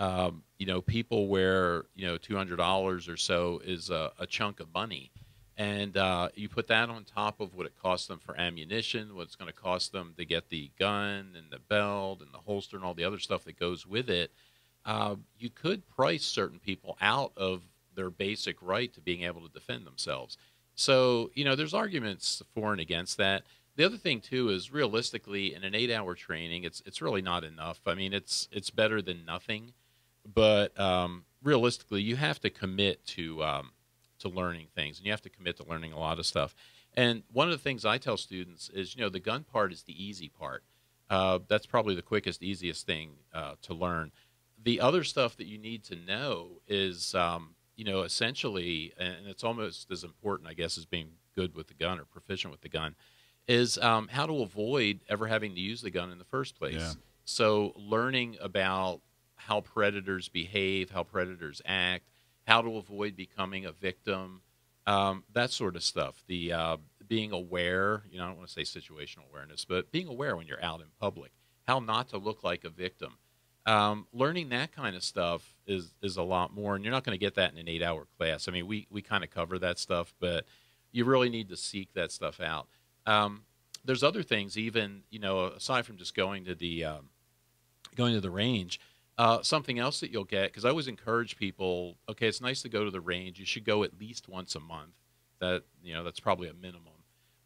Um, you know, people where, you know, two hundred dollars or so is a, a chunk of money. And uh, you put that on top of what it costs them for ammunition, what it's going to cost them to get the gun and the belt and the holster and all the other stuff that goes with it. Uh, you could price certain people out of their basic right to being able to defend themselves. So, you know, there's arguments for and against that. The other thing, too, is realistically in an eight-hour training, it's it's really not enough. I mean, it's it's better than nothing. But um, realistically, you have to commit to um, to learning things, and you have to commit to learning a lot of stuff. And one of the things I tell students is, you know, the gun part is the easy part. Uh, that's probably the quickest, easiest thing uh, to learn. The other stuff that you need to know is, um, you know, essentially, and it's almost as important, I guess, as being good with the gun or proficient with the gun, is um, how to avoid ever having to use the gun in the first place. Yeah. So learning about how predators behave, how predators act, how to avoid becoming a victim, um, that sort of stuff. The uh, being aware, you know, I don't want to say situational awareness, but being aware when you're out in public, how not to look like a victim. Um, learning that kind of stuff is, is a lot more, and you're not going to get that in an eight-hour class. I mean, we, we kind of cover that stuff, but you really need to seek that stuff out. Um, there's other things even, you know, aside from just going to the, um, going to the range, uh, something else that you'll get, because I always encourage people, okay, it's nice to go to the range. You should go at least once a month. That, you know, that's probably a minimum.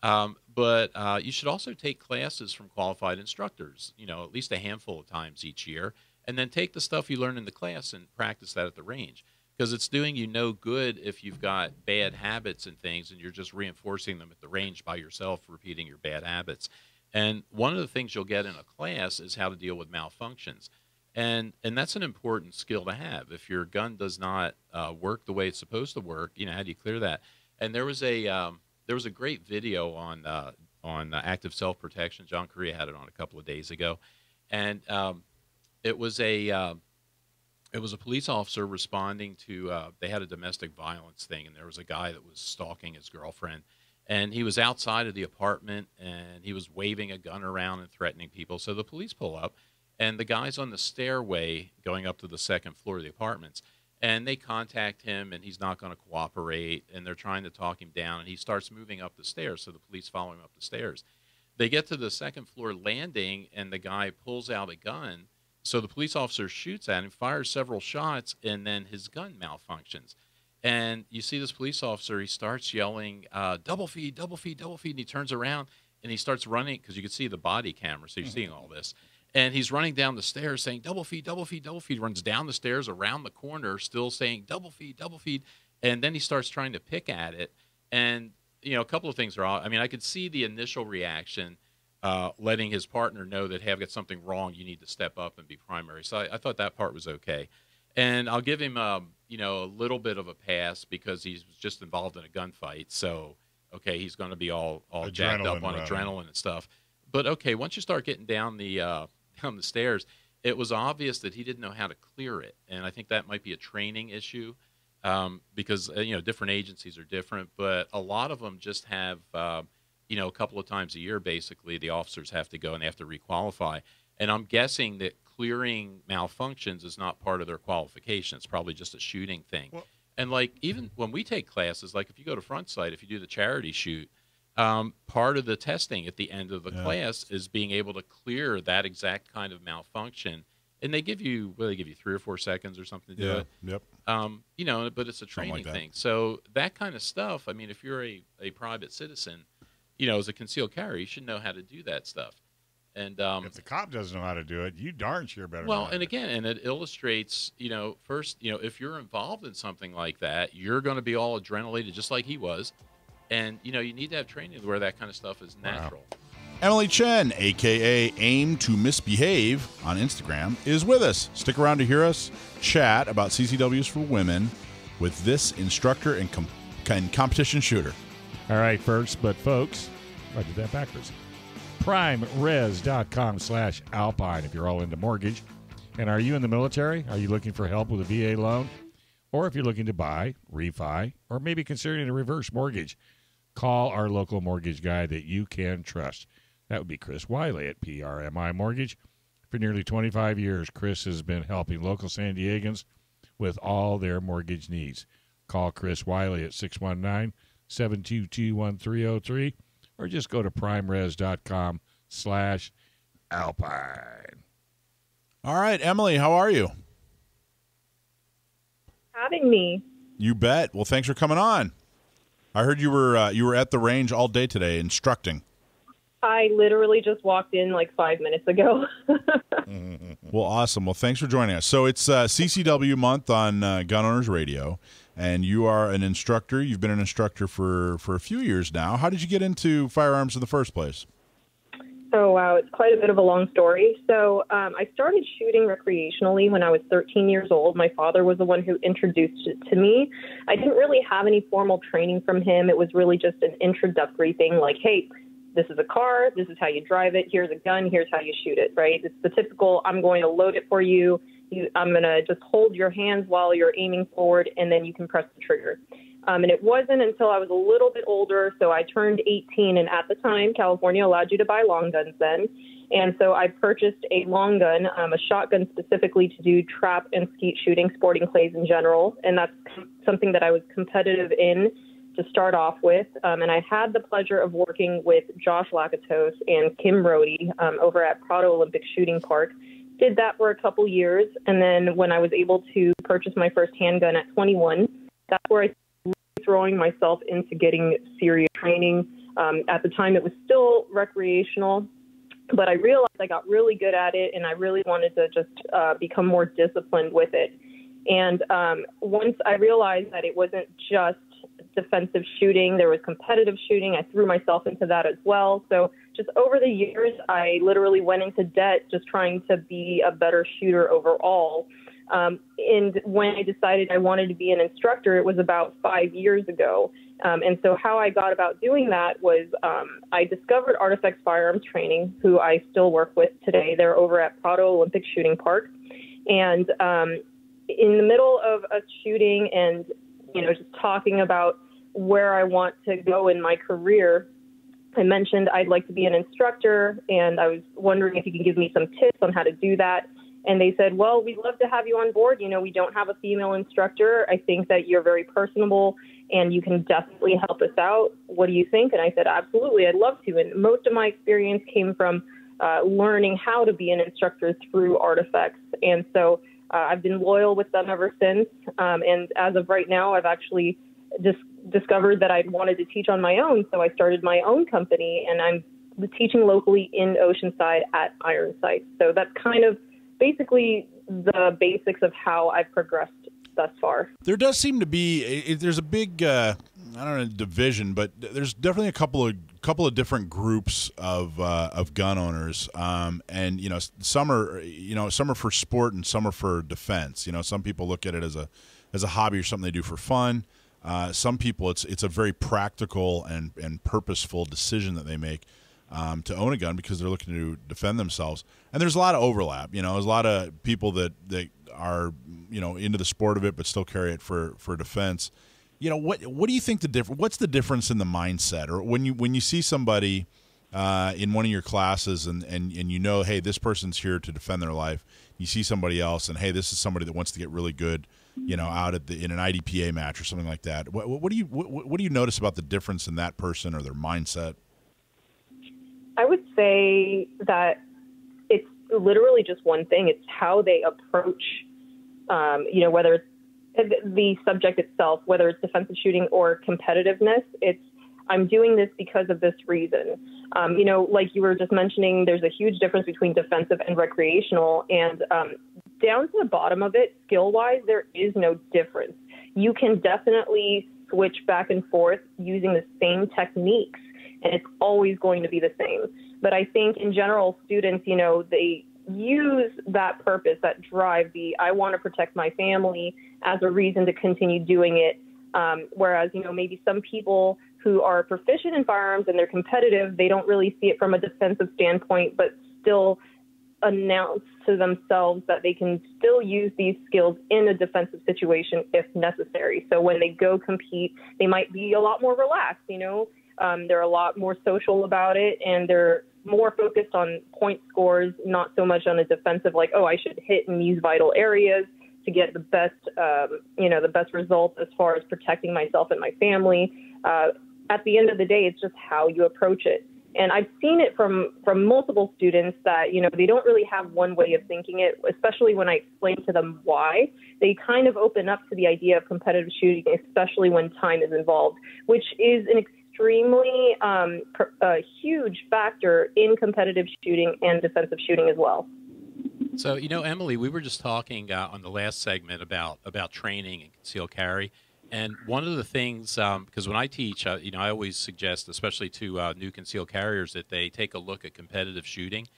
Um, but uh, you should also take classes from qualified instructors, you know, at least a handful of times each year, and then take the stuff you learn in the class and practice that at the range, because it's doing you no good if you've got bad habits and things and you're just reinforcing them at the range by yourself, repeating your bad habits. And one of the things you'll get in a class is how to deal with malfunctions. And, and that's an important skill to have. If your gun does not uh, work the way it's supposed to work, you know, how do you clear that? And there was a... Um, There was a great video on uh, on uh, active self-protection. John Correa had it on a couple of days ago, and um, it was a uh, it was a police officer responding to uh, they had a domestic violence thing, and there was a guy that was stalking his girlfriend, and he was outside of the apartment, and he was waving a gun around and threatening people. So the police pull up, and the guy's on the stairway going up to the second floor of the apartments. And they contact him, and he's not going to cooperate, and they're trying to talk him down, and he starts moving up the stairs, so the police follow him up the stairs. They get to the second floor landing, and the guy pulls out a gun, so the police officer shoots at him, fires several shots, and then his gun malfunctions. And you see this police officer, he starts yelling, uh, double feed, double feed, double feed, and he turns around, and he starts running, because you can see the body camera, so you're seeing all this. And he's running down the stairs saying, double feed, double feed, double feed, runs down the stairs around the corner, still saying, double feed, double feed. And then he starts trying to pick at it. And, you know, a couple of things are, I mean, I could see the initial reaction, uh, letting his partner know that, hey, I've got something wrong. You need to step up and be primary. So I, I thought that part was okay. And I'll give him, um, you know, a little bit of a pass because he's just involved in a gunfight. So, okay, he's going to be all, all jacked up on adrenaline and stuff. But, okay, once you start getting down the uh, – down the stairs, it was obvious that he didn't know how to clear it. And I think that might be a training issue um, because, you know, different agencies are different, but a lot of them just have, uh, you know, a couple of times a year, basically, the officers have to go and they have to requalify. And I'm guessing that clearing malfunctions is not part of their qualification. It's probably just a shooting thing. Well, and, like, even when we take classes, like if you go to Front Sight, if you do the charity shoot, Um, part of the testing at the end of the yeah. class is being able to clear that exact kind of malfunction. And they give you, well, they give you three or four seconds or something to yeah. do it. Yep. Um, you know, but it's a training like thing. So that kind of stuff, I mean, if you're a, a private citizen, you know, as a concealed carry, you should know how to do that stuff. And um, if the cop doesn't know how to do it, you darn sure better. Well, and again, and it illustrates, you know, first, you know, if you're involved in something like that, you're going to be all adrenalinated just like he was. And, you know, you need to have training where that kind of stuff is natural. Wow. Emily Chen, a k a. Aim to Misbehave on Instagram, is with us. Stick around to hear us chat about C C Ws for women with this instructor and, com and competition shooter. All right, first, but folks, I did that backwards. prime res dot com slash alpine if you're all into mortgage. And are you in the military? Are you looking for help with a V A loan? Or if you're looking to buy, refi, or maybe considering a reverse mortgage, call our local mortgage guy that you can trust. That would be Chris Wiley at P R M I Mortgage. For nearly twenty-five years, Chris has been helping local San Diegans with all their mortgage needs. Call Chris Wiley at six one nine, seven two two, one three zero three or just go to prime res dot com slash alpine. All right, Emily, how are you? Having me. You bet. Well, thanks for coming on. I heard you were uh, you were at the range all day today instructing. I literally just walked in like five minutes ago. Well, awesome. Well, thanks for joining us. So it's uh, C C W month on uh, Gun Owners Radio, and you are an instructor. You've been an instructor for, for a few years now. How did you get into firearms in the first place? Oh, wow. It's quite a bit of a long story. So um, I started shooting recreationally when I was thirteen years old. My father was the one who introduced it to me. I didn't really have any formal training from him. It was really just an introductory thing like, hey, this is a car. This is how you drive it. Here's a gun. Here's how you shoot it, right? It's the typical, I'm going to load it for you. you I'm going to just hold your hands while you're aiming forward, and then you can press the trigger. Um, and it wasn't until I was a little bit older, so I turned eighteen, and at the time, California allowed you to buy long guns then. And so I purchased a long gun, um, a shotgun specifically to do trap and skeet shooting, sporting clays in general, and that's something that I was competitive in to start off with. Um, and I had the pleasure of working with Josh Lakatos and Kim Rohde um, over at Prado Olympic Shooting Park. Did that for a couple years, and then when I was able to purchase my first handgun at twenty-one, that's where I throwing myself into getting serious training. Um, at the time, it was still recreational, but I realized I got really good at it, and I really wanted to just uh, become more disciplined with it. And um, once I realized that it wasn't just defensive shooting, there was competitive shooting, I threw myself into that as well. So just over the years, I literally went into debt just trying to be a better shooter overall. Um, and when I decided I wanted to be an instructor, it was about five years ago. Um, and so how I got about doing that was um, I discovered Artifacts Firearms Training, who I still work with today. They're over at Prado Olympic Shooting Park. And um, in the middle of us shooting and, you know, just talking about where I want to go in my career, I mentioned I'd like to be an instructor, and I was wondering if you could give me some tips on how to do that. And they said, well, we'd love to have you on board. You know, we don't have a female instructor. I think that you're very personable and you can definitely help us out. What do you think? And I said, absolutely, I'd love to. And most of my experience came from uh, learning how to be an instructor through Artifacts. And so uh, I've been loyal with them ever since. Um, and as of right now, I've actually dis discovered that I wanted to teach on my own. So I started my own company, and I'm teaching locally in Oceanside at Iron Sights. So that's kind of basically the basics of how I've progressed thus far. There does seem to be a, there's a big uh, I don't know division, but there's definitely a couple of couple of different groups of uh, of gun owners, um, and you know some are you know some are for sport and some are for defense. You know, some people look at it as a as a hobby or something they do for fun. Uh, some people it's it's a very practical and and purposeful decision that they make. Um, to own a gun because they're looking to defend themselves. And there's a lot of overlap. You know, there's a lot of people that, that are, you know, into the sport of it but still carry it for, for defense. You know, what what do you think the difference, what's the difference in the mindset? Or when you when you see somebody uh, in one of your classes and, and, and you know, hey, this person's here to defend their life, you see somebody else and, hey, this is somebody that wants to get really good, you know, out at the, in an I D P A match or something like that. What, what, do you, what, what do you notice about the difference in that person or their mindset? I would say that it's literally just one thing. It's how they approach, um, you know, whether it's the subject itself, whether it's defensive shooting or competitiveness. It's, I'm doing this because of this reason. Um, you know, like you were just mentioning, there's a huge difference between defensive and recreational. And um, down to the bottom of it, skill-wise, there is no difference. You can definitely switch back and forth using the same techniques, and it's always going to be the same. But I think in general, students, you know, they use that purpose, that drive, the I want to protect my family, as a reason to continue doing it. Um, whereas, you know, maybe some people who are proficient in firearms and they're competitive, they don't really see it from a defensive standpoint, but still announce to themselves that they can still use these skills in a defensive situation if necessary. So when they go compete, they might be a lot more relaxed, you know, um, they're a lot more social about it, and they're more focused on point scores, not so much on a defensive, like, oh, I should hit in these vital areas to get the best, um, you know, the best results as far as protecting myself and my family. Uh, at the end of the day, it's just how you approach it. And I've seen it from, from multiple students that, you know, they don't really have one way of thinking it, especially when I explain to them why. They kind of open up to the idea of competitive shooting, especially when time is involved, which is an extremely um, pr- a huge factor in competitive shooting and defensive shooting as well. So, you know, Emily, we were just talking uh, on the last segment about, about training and concealed carry. And one of the things, um, because when I teach, uh, you know, I always suggest, especially to uh, new concealed carriers, that they take a look at competitive shooting.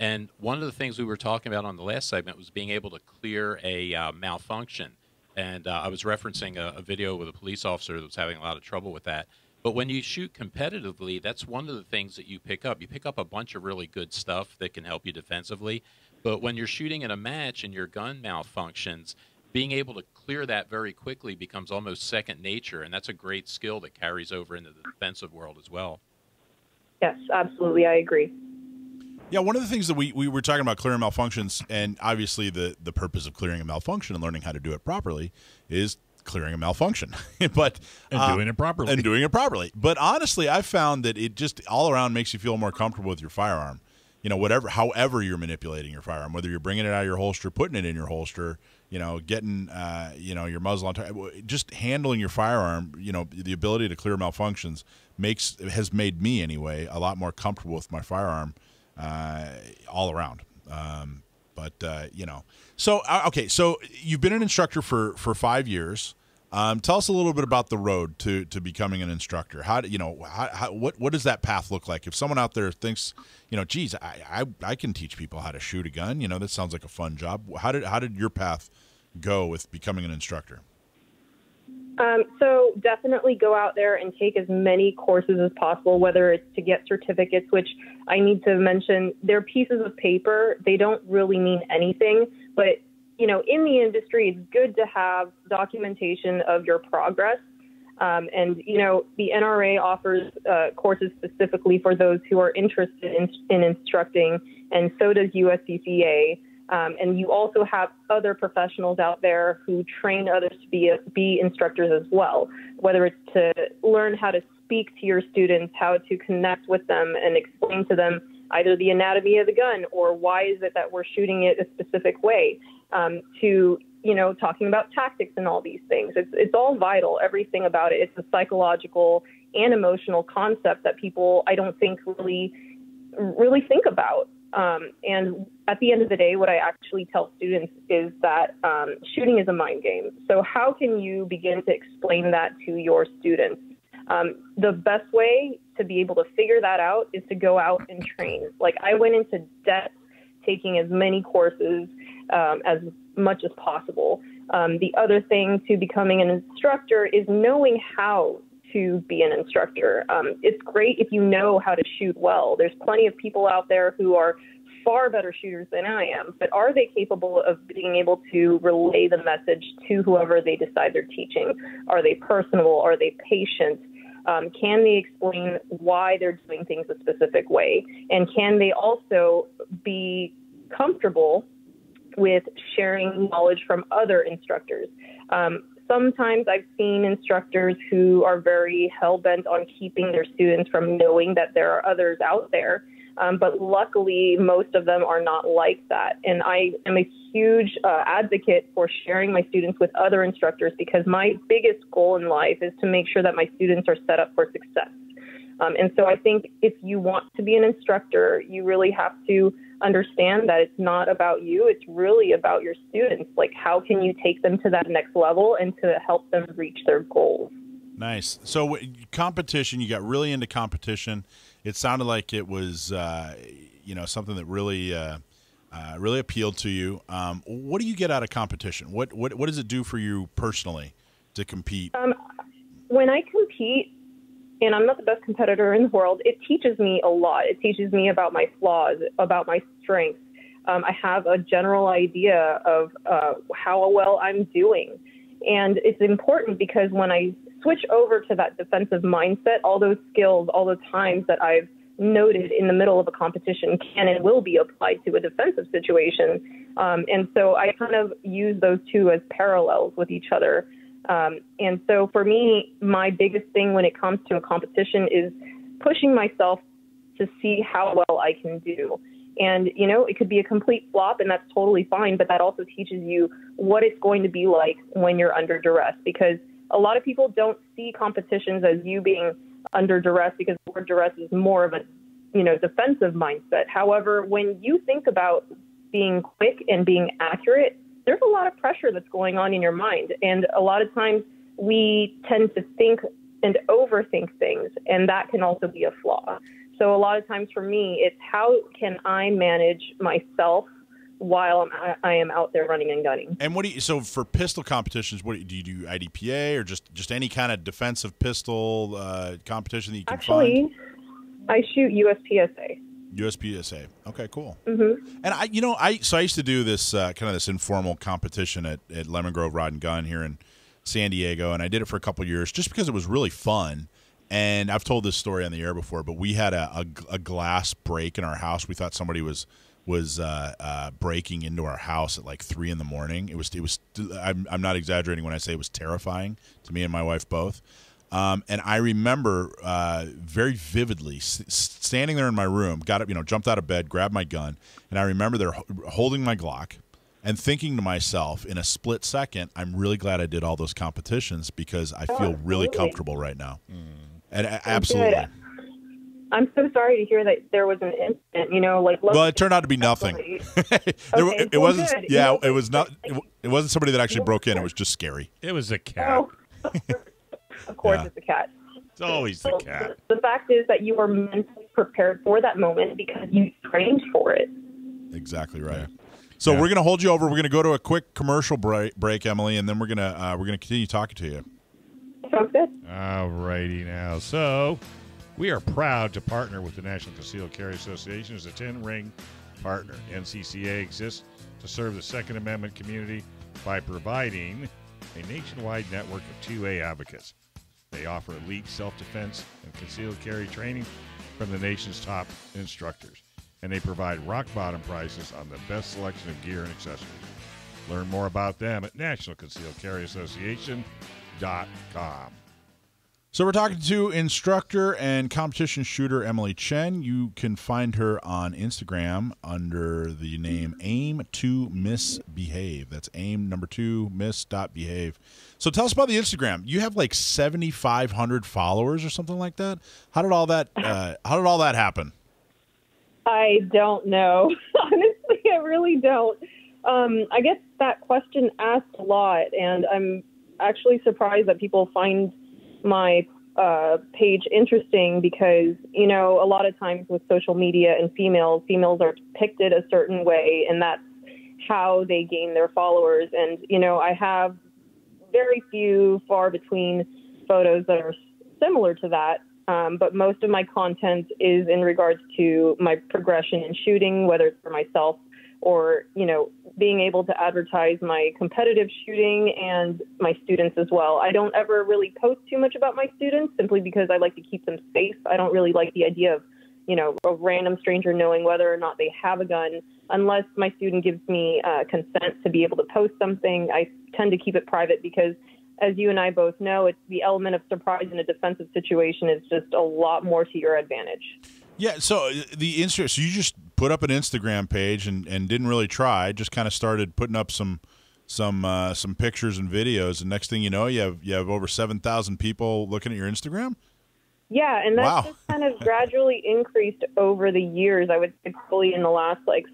And one of the things we were talking about on the last segment was being able to clear a uh, malfunction. And uh, I was referencing a, a video with a police officer that was having a lot of trouble with that. But when you shoot competitively, that's one of the things that you pick up. You pick up a bunch of really good stuff that can help you defensively. But when you're shooting in a match and your gun malfunctions, being able to clear that very quickly becomes almost second nature, and that's a great skill that carries over into the defensive world as well. Yes, absolutely. I agree. Yeah, one of the things that we, we were talking about clearing malfunctions, and obviously the, the purpose of clearing a malfunction and learning how to do it properly is clearing a malfunction, but and uh, doing it properly and doing it properly. But honestly, I've found that it just all around makes you feel more comfortable with your firearm. You know, whatever, however you're manipulating your firearm, whether you're bringing it out of your holster, putting it in your holster, you know, getting, uh, you know, your muzzle on top, just handling your firearm, you know, the ability to clear malfunctions makes, has made me anyway, a lot more comfortable with my firearm uh, all around. Um, but, uh, you know, so, okay, so you've been an instructor for, for five years. Um, tell us a little bit about the road to, to becoming an instructor. How do you know, how, how, what, what does that path look like? If someone out there thinks, you know, geez, I, I, I can teach people how to shoot a gun, you know, that sounds like a fun job. How did, how did your path go with becoming an instructor? Um, so definitely go out there and take as many courses as possible, whether it's to get certificates, which I need to mention, they're pieces of paper. They don't really mean anything, but you know, in the industry, it's good to have documentation of your progress. Um, and, you know, the N R A offers uh, courses specifically for those who are interested in, in instructing, and so does U S C C A. Um, and you also have other professionals out there who train others to be, be instructors as well, whether it's to learn how to speak to your students, how to connect with them and explain to them either the anatomy of the gun or why is it that we're shooting it a specific way. Um, to, you know, talking about tactics and all these things. It's it's all vital, everything about it. It's a psychological and emotional concept that people, I don't think, really, really think about. Um, and at the end of the day, what I actually tell students is that um, shooting is a mind game. So how can you begin to explain that to your students? Um, the best way to be able to figure that out is to go out and train. Like, I went into depth taking as many courses um, as much as possible. Um, the other thing to becoming an instructor is knowing how to be an instructor. Um, it's great if you know how to shoot well. There's plenty of people out there who are far better shooters than I am, but are they capable of being able to relay the message to whoever they decide they're teaching? Are they personable? Are they patient? Um, can they explain why they're doing things a specific way? And can they also be comfortable with sharing knowledge from other instructors? Um, sometimes I've seen instructors who are very hell-bent on keeping their students from knowing that there are others out there. Um, but luckily, most of them are not like that. And I am a huge uh, advocate for sharing my students with other instructors, because my biggest goal in life is to make sure that my students are set up for success. Um, and so I think if you want to be an instructor, you really have to understand that it's not about you. It's really about your students. Like, how can you take them to that next level and to help them reach their goals? Nice. So competition, you got really into competition. It sounded like it was, uh, you know, something that really uh, uh, really appealed to you. Um, what do you get out of competition? What, what what does it do for you personally to compete? Um, when I compete, and I'm not the best competitor in the world, it teaches me a lot. It teaches me about my flaws, about my strengths. Um, I have a general idea of uh, how well I'm doing. And it's important because when I switch over to that defensive mindset, all those skills, all the times that I've noted in the middle of a competition can and will be applied to a defensive situation. Um, and so I kind of use those two as parallels with each other. Um, and so for me, my biggest thing when it comes to a competition is pushing myself to see how well I can do. And, you know, it could be a complete flop, and that's totally fine, but that also teaches you what it's going to be like when you're under duress, because a lot of people don't see competitions as you being under duress, because the word duress is more of a, you know, defensive mindset. However, when you think about being quick and being accurate, there's a lot of pressure that's going on in your mind. And a lot of times we tend to think and overthink things, and that can also be a flaw. So a lot of times for me, it's how can I manage myself while I'm, I am out there running and gunning. And what do you, so for pistol competitions, what do you do, I D P A or just, just any kind of defensive pistol uh, competition that you can Actually, find? I shoot U S P S A. U S P S A. Okay, cool. Mm-hmm. And I, you know, I, so I used to do this uh, kind of this informal competition at, at Lemongrove Rod and Gun here in San Diego. And I did it for a couple of years just because it was really fun. And I've told this story on the air before, but we had a, a, a glass break in our house. We thought somebody was was uh, uh, breaking into our house at like three in the morning. It was it was I'm, I'm not exaggerating when I say it was terrifying to me and my wife both. Um, and I remember uh, very vividly s- standing there in my room, got up, you know, jumped out of bed, grabbed my gun, and I remember there ho- holding my Glock and thinking to myself in a split second, I'm really glad I did all those competitions because I feel oh, really comfortable right now. Mm. And absolutely. Good. I'm so sorry to hear that there was an incident, you know, like, well, it turned out to be nothing. Okay, there, it it wasn't. Good. Yeah, it was not. It, it wasn't somebody that actually broke in. It was just scary. It was a cat. Oh. Of course, yeah. It's a cat. It's always so, the cat. The, the fact is that you were mentally prepared for that moment because you trained for it. Exactly right. Yeah. So yeah. We're going to hold you over. We're going to go to a quick commercial break, break Emily, and then we're going to uh, we're going to continue talking to you. Sounds good. All righty now. So we are proud to partner with the National Concealed Carry Association as a ten-ring partner. N C C A exists to serve the Second Amendment community by providing a nationwide network of two A advocates. They offer elite self-defense and concealed carry training from the nation's top instructors. And they provide rock-bottom prices on the best selection of gear and accessories. Learn more about them at National Concealed Carry Association. So we're talking to instructor and competition shooter Emily Chen. You can find her on Instagram under the name Aim two Misbehave. That's aim number two, miss.behave. So tell us about the Instagram. You have like seventy-five hundred followers or something like that. How did all that uh, how did all that happen? I don't know. Honestly, I really don't. Um, I get that question asked a lot, and I'm actually surprised that people find my uh, page interesting because, you know, a lot of times with social media and females, females are depicted a certain way, and that's how they gain their followers. And, you know, I have very few far between photos that are similar to that, um, but most of my content is in regards to my progression in shooting, whether it's for myself or, you know, being able to advertise my competitive shooting and my students as well. I don't ever really post too much about my students simply because I like to keep them safe. I don't really like the idea of, you know, a random stranger knowing whether or not they have a gun. Unless my student gives me uh, consent to be able to post something, I tend to keep it private because, as you and I both know, it's the element of surprise in a defensive situation is just a lot more to your advantage. Yeah, so the Insta- so you just put up an Instagram page and, and didn't really try, just kind of started putting up some some uh, some pictures and videos, and next thing you know, you have you have over seven thousand people looking at your Instagram? Yeah, and that's wow. just kind of gradually increased over the years. I would say probably in the last, like,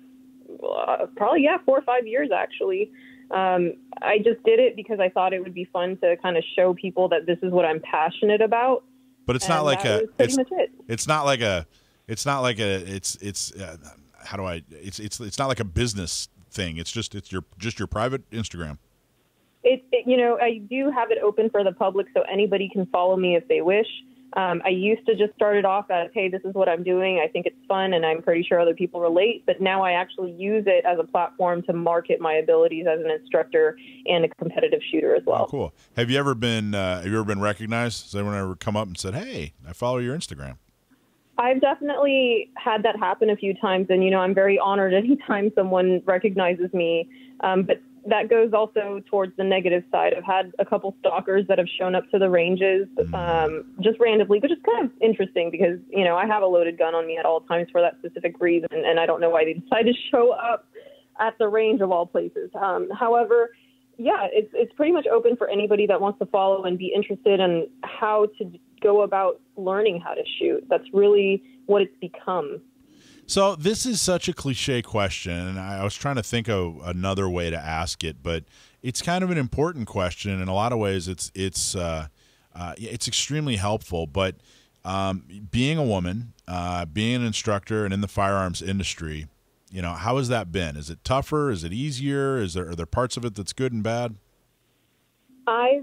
uh, probably, yeah, four or five years, actually. Um, I just did it because I thought it would be fun to kind of show people that this is what I'm passionate about. But it's not like a – it's, it. it's not like a – It's not like a, it's, it's, uh, how do I? It's it's it's not like a business thing. It's just it's your just your private Instagram. It, it you know I do have it open for the public, so anybody can follow me if they wish. Um, I used to just start it off as, hey, this is what I'm doing. I think it's fun, and I'm pretty sure other people relate. But now I actually use it as a platform to market my abilities as an instructor and a competitive shooter as well. Oh, cool. Have you ever been uh, have you ever been recognized? Has anyone ever come up and said, hey, I follow your Instagram? I've definitely had that happen a few times, and, you know, I'm very honored anytime someone recognizes me. Um, but that goes also towards the negative side. I've had a couple stalkers that have shown up to the ranges um, just randomly, which is kind of interesting because, you know, I have a loaded gun on me at all times for that specific reason, and I don't know why they decide to show up at the range of all places. Um, however, yeah, it's it's pretty much open for anybody that wants to follow and be interested in how to go about learning how to shoot. That's really what it's become. So this is such a cliche question, and I was trying to think of another way to ask it, but it's kind of an important question. In a lot of ways, it's it's uh, uh, it's extremely helpful. But um, being a woman, uh, being an instructor, and in the firearms industry, you know, how has that been? Is it tougher? Is it easier? Is there are there parts of it that's good and bad? I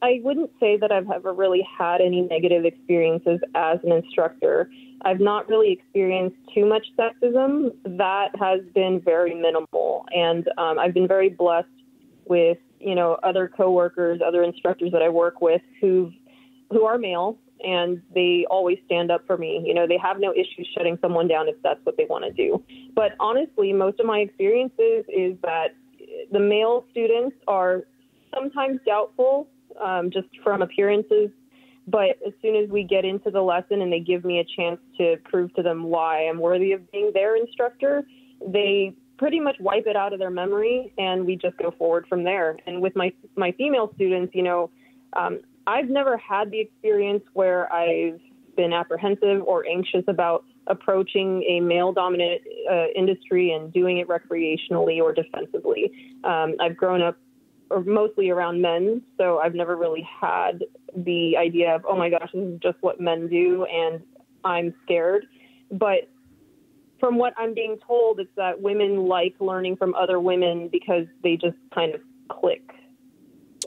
I wouldn't say that I've ever really had any negative experiences as an instructor. I've not really experienced too much sexism. That has been very minimal. And um, I've been very blessed with, you know, other coworkers, other instructors that I work with who who are male, and they always stand up for me. You know, they have no issues shutting someone down if that's what they want to do. But honestly, most of my experiences is that the male students are sometimes doubtful um, just from appearances. But as soon as we get into the lesson and they give me a chance to prove to them why I'm worthy of being their instructor, they pretty much wipe it out of their memory, and we just go forward from there. And with my my female students, you know, um, I've never had the experience where I've been apprehensive or anxious about approaching a male-dominant uh, industry and doing it recreationally or defensively. Um, I've grown up or mostly around men, so I've never really had the idea of, oh my gosh, this is just what men do, and I'm scared. But from what I'm being told, it's that women like learning from other women because they just kind of click.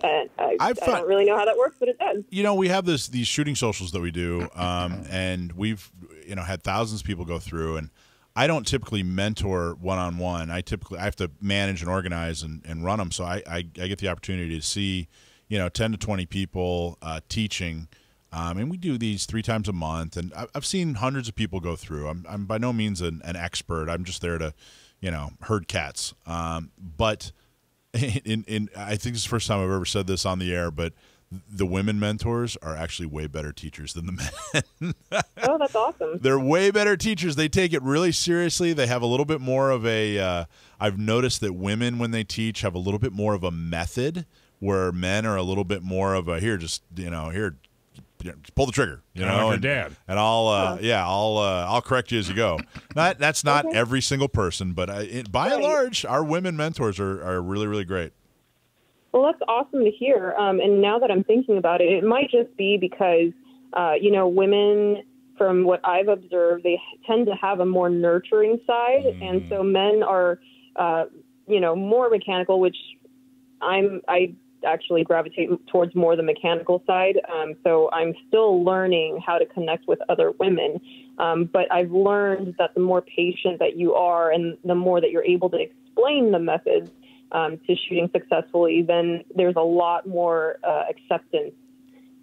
And I, I, I don't really know how that works, but it does. You know, we have this these shooting socials that we do, um, and we've you know had thousands of people go through, and I don't typically mentor one-on-one. I typically I have to manage and organize and, and run them. So I, I, I get the opportunity to see, you know, ten to twenty people uh, teaching. Um, and we do these three times a month. And I've seen hundreds of people go through. I'm, I'm by no means an, an expert. I'm just there to, you know, herd cats. Um, but in, in I think this is the first time I've ever said this on the air, but the women mentors are actually way better teachers than the men. Oh, that's awesome. They're way better teachers. They take it really seriously. They have a little bit more of a, uh, I've noticed that women, when they teach, have a little bit more of a method, where men are a little bit more of a, here, just, you know, here, pull the trigger, you know, like and, dad. and I'll, uh, yeah, I'll, uh, I'll correct you as you go. Not, that's not okay. Every single person, but I, it, by right. and large, our women mentors are, are really, really great. Well, that's awesome to hear. Um, and now that I'm thinking about it, it might just be because, uh, you know, women, from what I've observed, they tend to have a more nurturing side. Mm. And so men are, uh, you know, more mechanical, which I'm, I actually gravitate towards more the mechanical side. Um, so I'm still learning how to connect with other women. Um, but I've learned that the more patient that you are and the more that you're able to explain the methods Um, to shooting successfully, then there's a lot more uh, acceptance.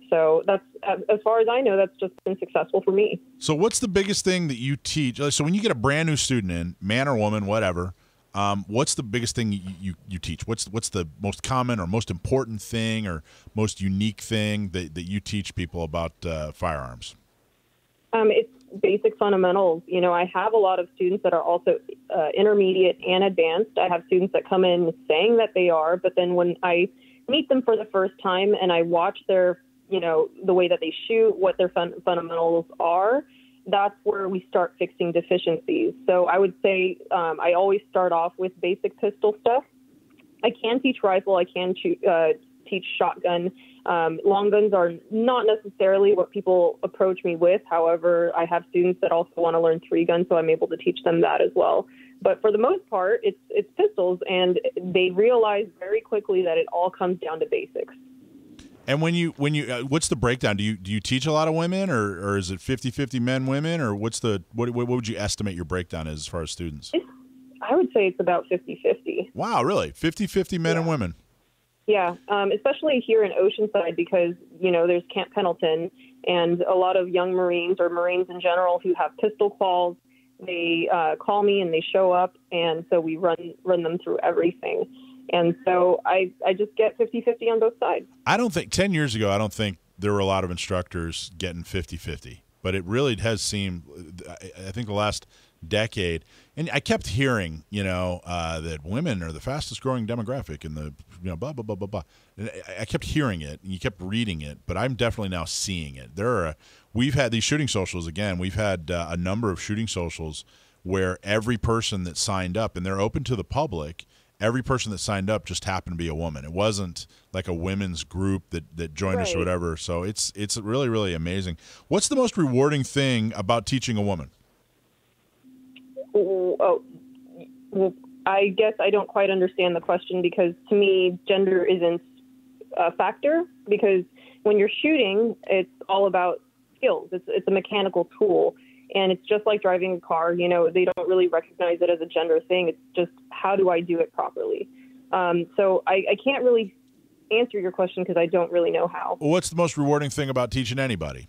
So that's, as far as I know, that's just been successful for me. So what's the biggest thing that you teach? So when you get a brand new student in, man or woman, whatever, um, what's the biggest thing you, you, you teach? What's what's the most common or most important thing or most unique thing that, that you teach people about uh, firearms? Um, it's basic fundamentals. You know, I have a lot of students that are also uh, intermediate and advanced. I have students that come in saying that they are, but then when I meet them for the first time and I watch their, you know, the way that they shoot, what their fun fundamentals are, that's where we start fixing deficiencies. So I would say um, I always start off with basic pistol stuff. I can teach rifle. I can shoot, uh, teach shotgun. Um, long guns are not necessarily what people approach me with. However, I have students that also want to learn three guns, so I'm able to teach them that as well. But for the most part, it's it's pistols, and they realize very quickly that it all comes down to basics. And when you when you uh, what's the breakdown? Do you do you teach a lot of women, or or is it fifty fifty men women, or what's the what what would you estimate your breakdown is as far as students? It's, I would say it's about fifty fifty. Wow, really? fifty fifty men yeah. and women. Yeah, um, especially here in Oceanside because, you know, there's Camp Pendleton and a lot of young Marines or Marines in general who have pistol calls. They uh, call me and they show up, and so we run run them through everything. And so I, I just get fifty fifty on both sides. I don't think, ten years ago, I don't think there were a lot of instructors getting fifty fifty. But it really has seemed, I think the last decade, and I kept hearing, you know, uh, that women are the fastest growing demographic and the, you know, blah, blah, blah, blah, blah. And I kept hearing it and you kept reading it, but I'm definitely now seeing it. There are, we've had these shooting socials again, we've had uh, a number of shooting socials where every person that signed up, and they're open to the public, every person that signed up just happened to be a woman. It wasn't like a women's group that, that joined right. us or whatever. So it's, it's really, really amazing. What's the most rewarding thing about teaching a woman? Oh, I guess I don't quite understand the question because to me, gender isn't a factor because when you're shooting, it's all about skills. It's it's a mechanical tool, and it's just like driving a car. You know, they don't really recognize it as a gender thing. It's just how do I do it properly? Um, so I, I can't really answer your question because I don't really know how. Well, what's the most rewarding thing about teaching anybody?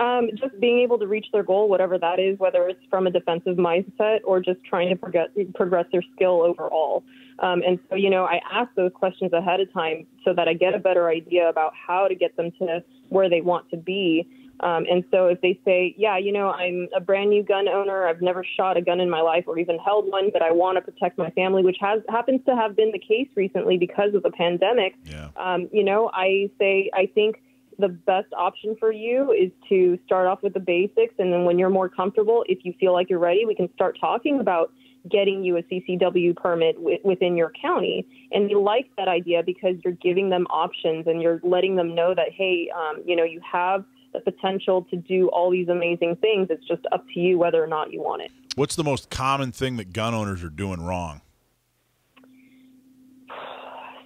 Um, just being able to reach their goal, whatever that is, whether it's from a defensive mindset or just trying to progress, progress their skill overall. Um, and so, you know, I ask those questions ahead of time so that I get a better idea about how to get them to where they want to be. Um, and so if they say, yeah, you know, I'm a brand new gun owner, I've never shot a gun in my life or even held one, but I want to protect my family, which has happens to have been the case recently because of the pandemic. Yeah. Um, you know, I say, I think, the best option for you is to start off with the basics. And then when you're more comfortable, if you feel like you're ready, we can start talking about getting you a C C W permit w- within your county. And they like that idea because you're giving them options and you're letting them know that, hey, um, you know, you have the potential to do all these amazing things. It's just up to you whether or not you want it. What's the most common thing that gun owners are doing wrong?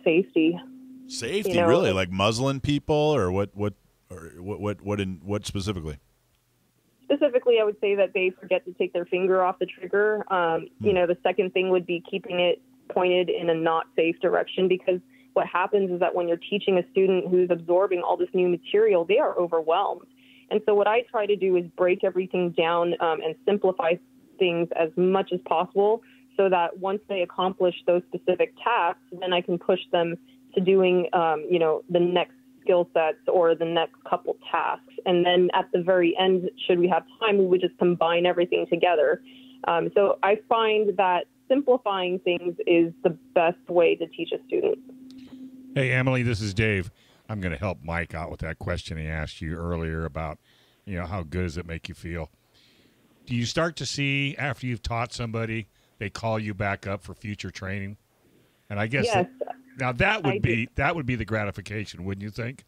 Safety. Safety, you know, really, like muzzling people, or what? What? Or what? What? What? In what specifically? Specifically, I would say that they forget to take their finger off the trigger. Um, hmm. You know, the second thing would be keeping it pointed in a not safe direction, because what happens is that when you're teaching a student who's absorbing all this new material, they are overwhelmed. And so, what I try to do is break everything down um, and simplify things as much as possible, so that once they accomplish those specific tasks, then I can push them to doing, um, you know, the next skill sets or the next couple tasks. And then at the very end, should we have time, we would just combine everything together. Um, so I find that simplifying things is the best way to teach a student. Hey, Emily, this is Dave. I'm going to help Mike out with that question he asked you earlier about, you know, how good does it make you feel? Do you start to see after you've taught somebody, they call you back up for future training? And I guess... Yes. That, Now that would be that would be the gratification, wouldn't you think?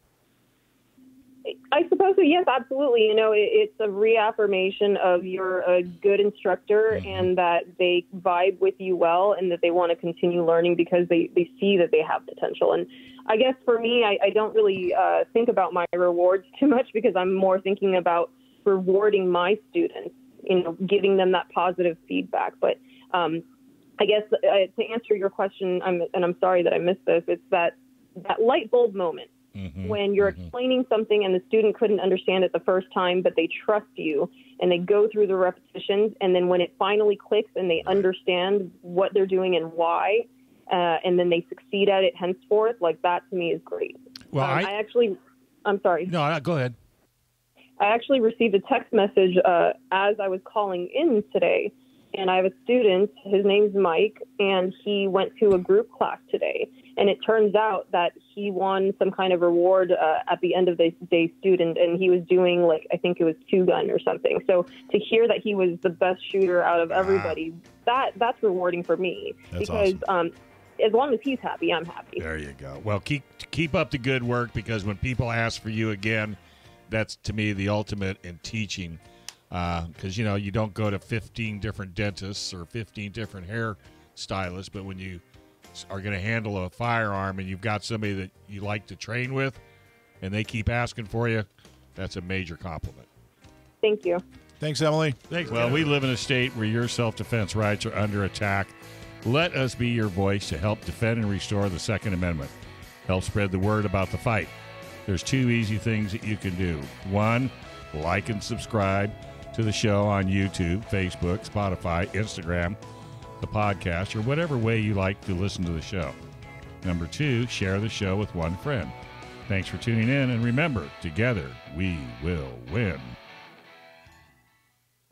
I suppose so. Yes, absolutely. You know, it, it's a reaffirmation of you're a good instructor mm-hmm. and that they vibe with you well and that they want to continue learning because they, they see that they have potential. And I guess for me, I, I don't really uh, think about my rewards too much because I'm more thinking about rewarding my students, you know, giving them that positive feedback. But um I guess uh, to answer your question, I'm, and I'm sorry that I missed this, it's that, that light bulb moment mm-hmm, when you're mm-hmm. explaining something and the student couldn't understand it the first time, but they trust you and they go through the repetitions. And then when it finally clicks and they understand what they're doing and why, uh, and then they succeed at it henceforth, like that to me is great. Well, um, I, I actually, I'm sorry. No, no, go ahead. I actually received a text message uh, as I was calling in today. And I have a student, his name's Mike, and he went to a group class today. And it turns out that he won some kind of reward uh, at the end of the day student, and he was doing, like, I think it was two gun or something. So to hear that he was the best shooter out of everybody, wow. that that's rewarding for me. That's because awesome. um, as long as he's happy, I'm happy. There you go. Well, keep keep up the good work, because when people ask for you again, that's, to me, the ultimate in teaching. Because, uh, you know, you don't go to fifteen different dentists or fifteen different hair stylists, but when you are going to handle a firearm and you've got somebody that you like to train with and they keep asking for you, that's a major compliment. Thank you. Thanks, Emily. Thanks. Well, we live in a state where your self-defense rights are under attack. Let us be your voice to help defend and restore the Second Amendment. Help spread the word about the fight. There's two easy things that you can do. One, like and subscribe to the show on YouTube, Facebook, Spotify, Instagram, the podcast, or whatever way you like to listen to the show. Number two, share the show with one friend. Thanks for tuning in, and remember, together we will win.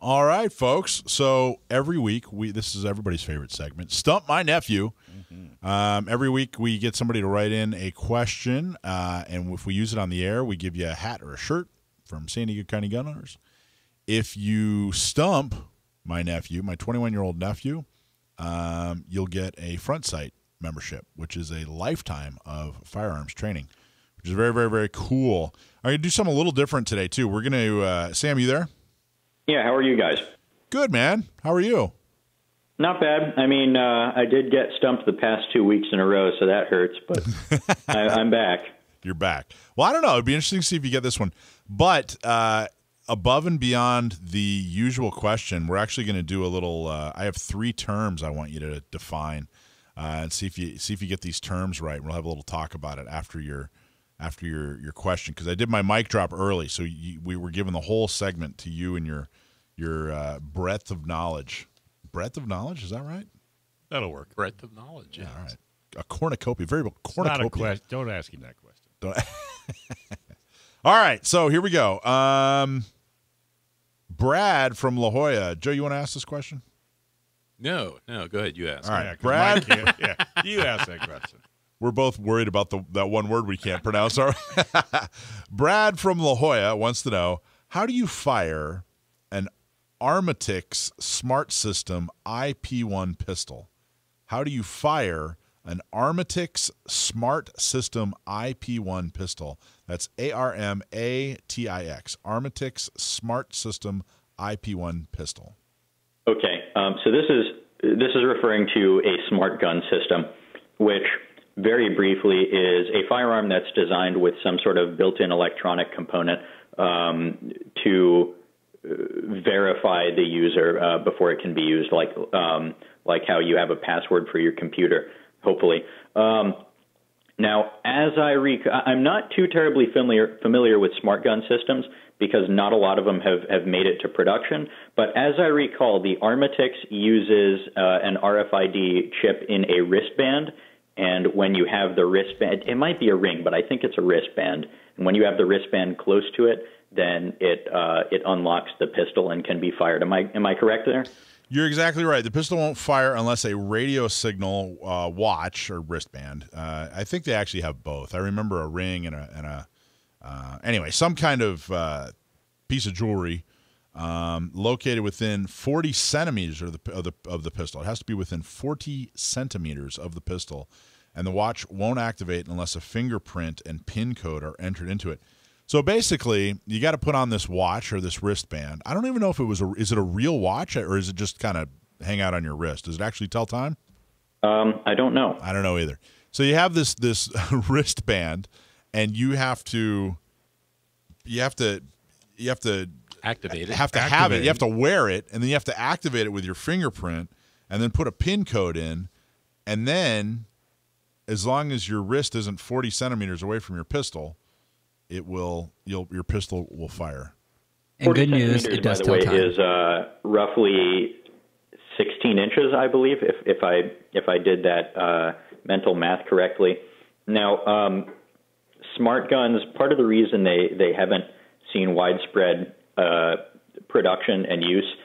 All right, folks. So every week, we this is everybody's favorite segment, Stump My Nephew. Mm-hmm. Um, every week, we get somebody to write in a question, uh, and if we use it on the air, we give you a hat or a shirt from San Diego County Gun Owners. If you stump my nephew, my twenty-one-year-old nephew, um, you'll get a Front Sight membership, which is a lifetime of firearms training, which is very, very, very cool. I'm going to do something a little different today, too. We're going to uh, – Sam, you there? Yeah, how are you guys? Good, man. How are you? Not bad. I mean, uh, I did get stumped the past two weeks in a row, so that hurts, but I, I'm back. You're back. Well, I don't know. It'd be interesting to see if you get this one. But uh, above and beyond the usual question, we're actually going to do a little uh, – I have three terms I want you to define uh, and see if you see if you get these terms right. We'll have a little talk about it after your – after your, your question, because I did my mic drop early, so you, we were giving the whole segment to you and your your uh, breadth of knowledge. Breadth of knowledge, is that right? That'll work. Breadth of knowledge, yeah. All right. A cornucopia, variable cornucopia. Not a question. Don't ask him that question. Don't. All right, so here we go. Um, Brad from La Jolla. Joe, you want to ask this question? No, no, go ahead. You ask. All right, yeah, Brad. Mike, yeah, yeah, you ask that question. We're both worried about the that one word we can't pronounce. Our Brad from La Jolla wants to know, how do you fire an Armatix Smart System I P one pistol? How do you fire an Armatix Smart System I P one pistol? That's A R M A T I X, Armatix Smart System I P one pistol. Okay, um, so this is this is referring to a smart gun system, which – very briefly, is a firearm that's designed with some sort of built-in electronic component um, to verify the user uh, before it can be used, like um, like how you have a password for your computer, hopefully. Um, now, as I rec I'm not too terribly familiar familiar with smart gun systems, because not a lot of them have, have made it to production. But as I recall, the Armatix uses uh, an R F I D chip in a wristband. And when you have the wristband, it might be a ring, but I think it's a wristband. And when you have the wristband close to it, then it uh, it unlocks the pistol and can be fired. Am I am I correct there? You're exactly right. The pistol won't fire unless a radio signal uh, watch or wristband. Uh, I think they actually have both. I remember a ring and a and a uh, anyway, some kind of uh, piece of jewelry um, located within forty centimeters of the, of the of the pistol. It has to be within forty centimeters of the pistol. And the watch won't activate unless a fingerprint and pin code are entered into it. So basically, you got to put on this watch or this wristband. I don't even know if it was a, is it a real watch, or is it just kind of hang out on your wrist? Does it actually tell time? Um, I don't know. I don't know either. So you have this this wristband, and you have to you have to you have to activate it. Have to activate. have it. You have to wear it, and then you have to activate it with your fingerprint, and then put a pin code in, and then, as long as your wrist isn't forty centimeters away from your pistol, it will you'll your pistol will fire. And good news, it does tell time. By the way, is uh, roughly sixteen inches, I believe, if if I if I did that uh, mental math correctly. Now, um, smart guns. Part of the reason they they haven't seen widespread uh, production and use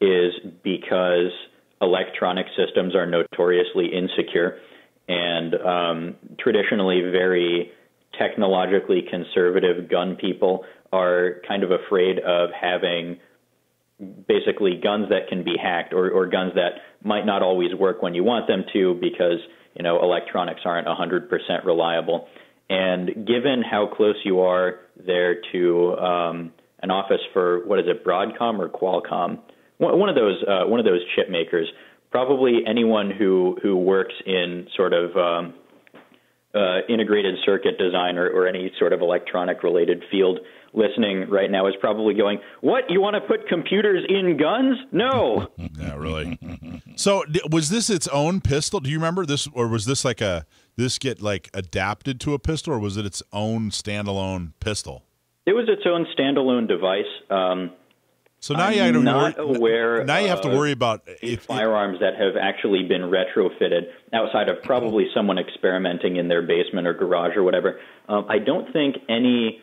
is because electronic systems are notoriously insecure and um, traditionally very technologically conservative gun people are kind of afraid of having basically guns that can be hacked, or, or guns that might not always work when you want them to because, you know, electronics aren't one hundred percent reliable. And given how close you are there to um, an office for, what is it, Broadcom or Qualcomm, one of those uh, one of those chip makers, probably anyone who, who works in sort of um, uh, integrated circuit design or, or any sort of electronic-related field listening right now is probably going, what, you want to put computers in guns? No. Yeah, really. So was this its own pistol? Do you remember this, or was this like a this get like adapted to a pistol, or was it its own standalone pistol? It was its own standalone device. Um, so now I'm you not worry, aware. Now you have to worry about if, firearms that have actually been retrofitted outside of probably someone experimenting in their basement or garage or whatever. Um, I don't think any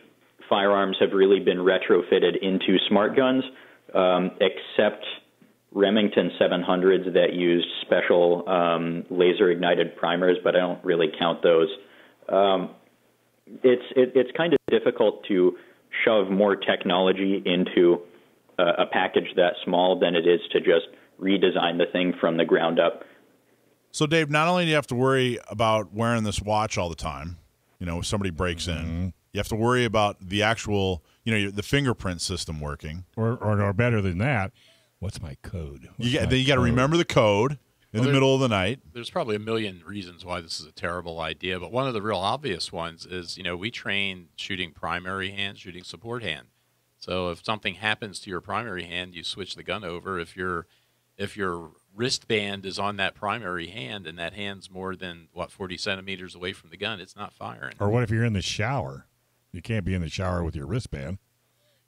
firearms have really been retrofitted into smart guns, um, except Remington seven hundreds that used special um, laser-ignited primers, but I don't really count those. Um, it's it, it's kind of difficult to shove more technology into uh, a package that small than it is to just redesign the thing from the ground up. So, Dave, not only do you have to worry about wearing this watch all the time, you know, if somebody breaks in, mm-hmm. you have to worry about the actual, you know, the fingerprint system working. Or, or, or better than that, what's my code? What's you got, you got to remember the code in well, the middle of the night. There's probably a million reasons why this is a terrible idea, but one of the real obvious ones is, you know, we train shooting primary hand, shooting support hand. So if something happens to your primary hand, you switch the gun over. If your if your wristband is on that primary hand and that hand's more than what forty centimeters away from the gun, it's not firing. Or what if you're in the shower? You can't be in the shower with your wristband.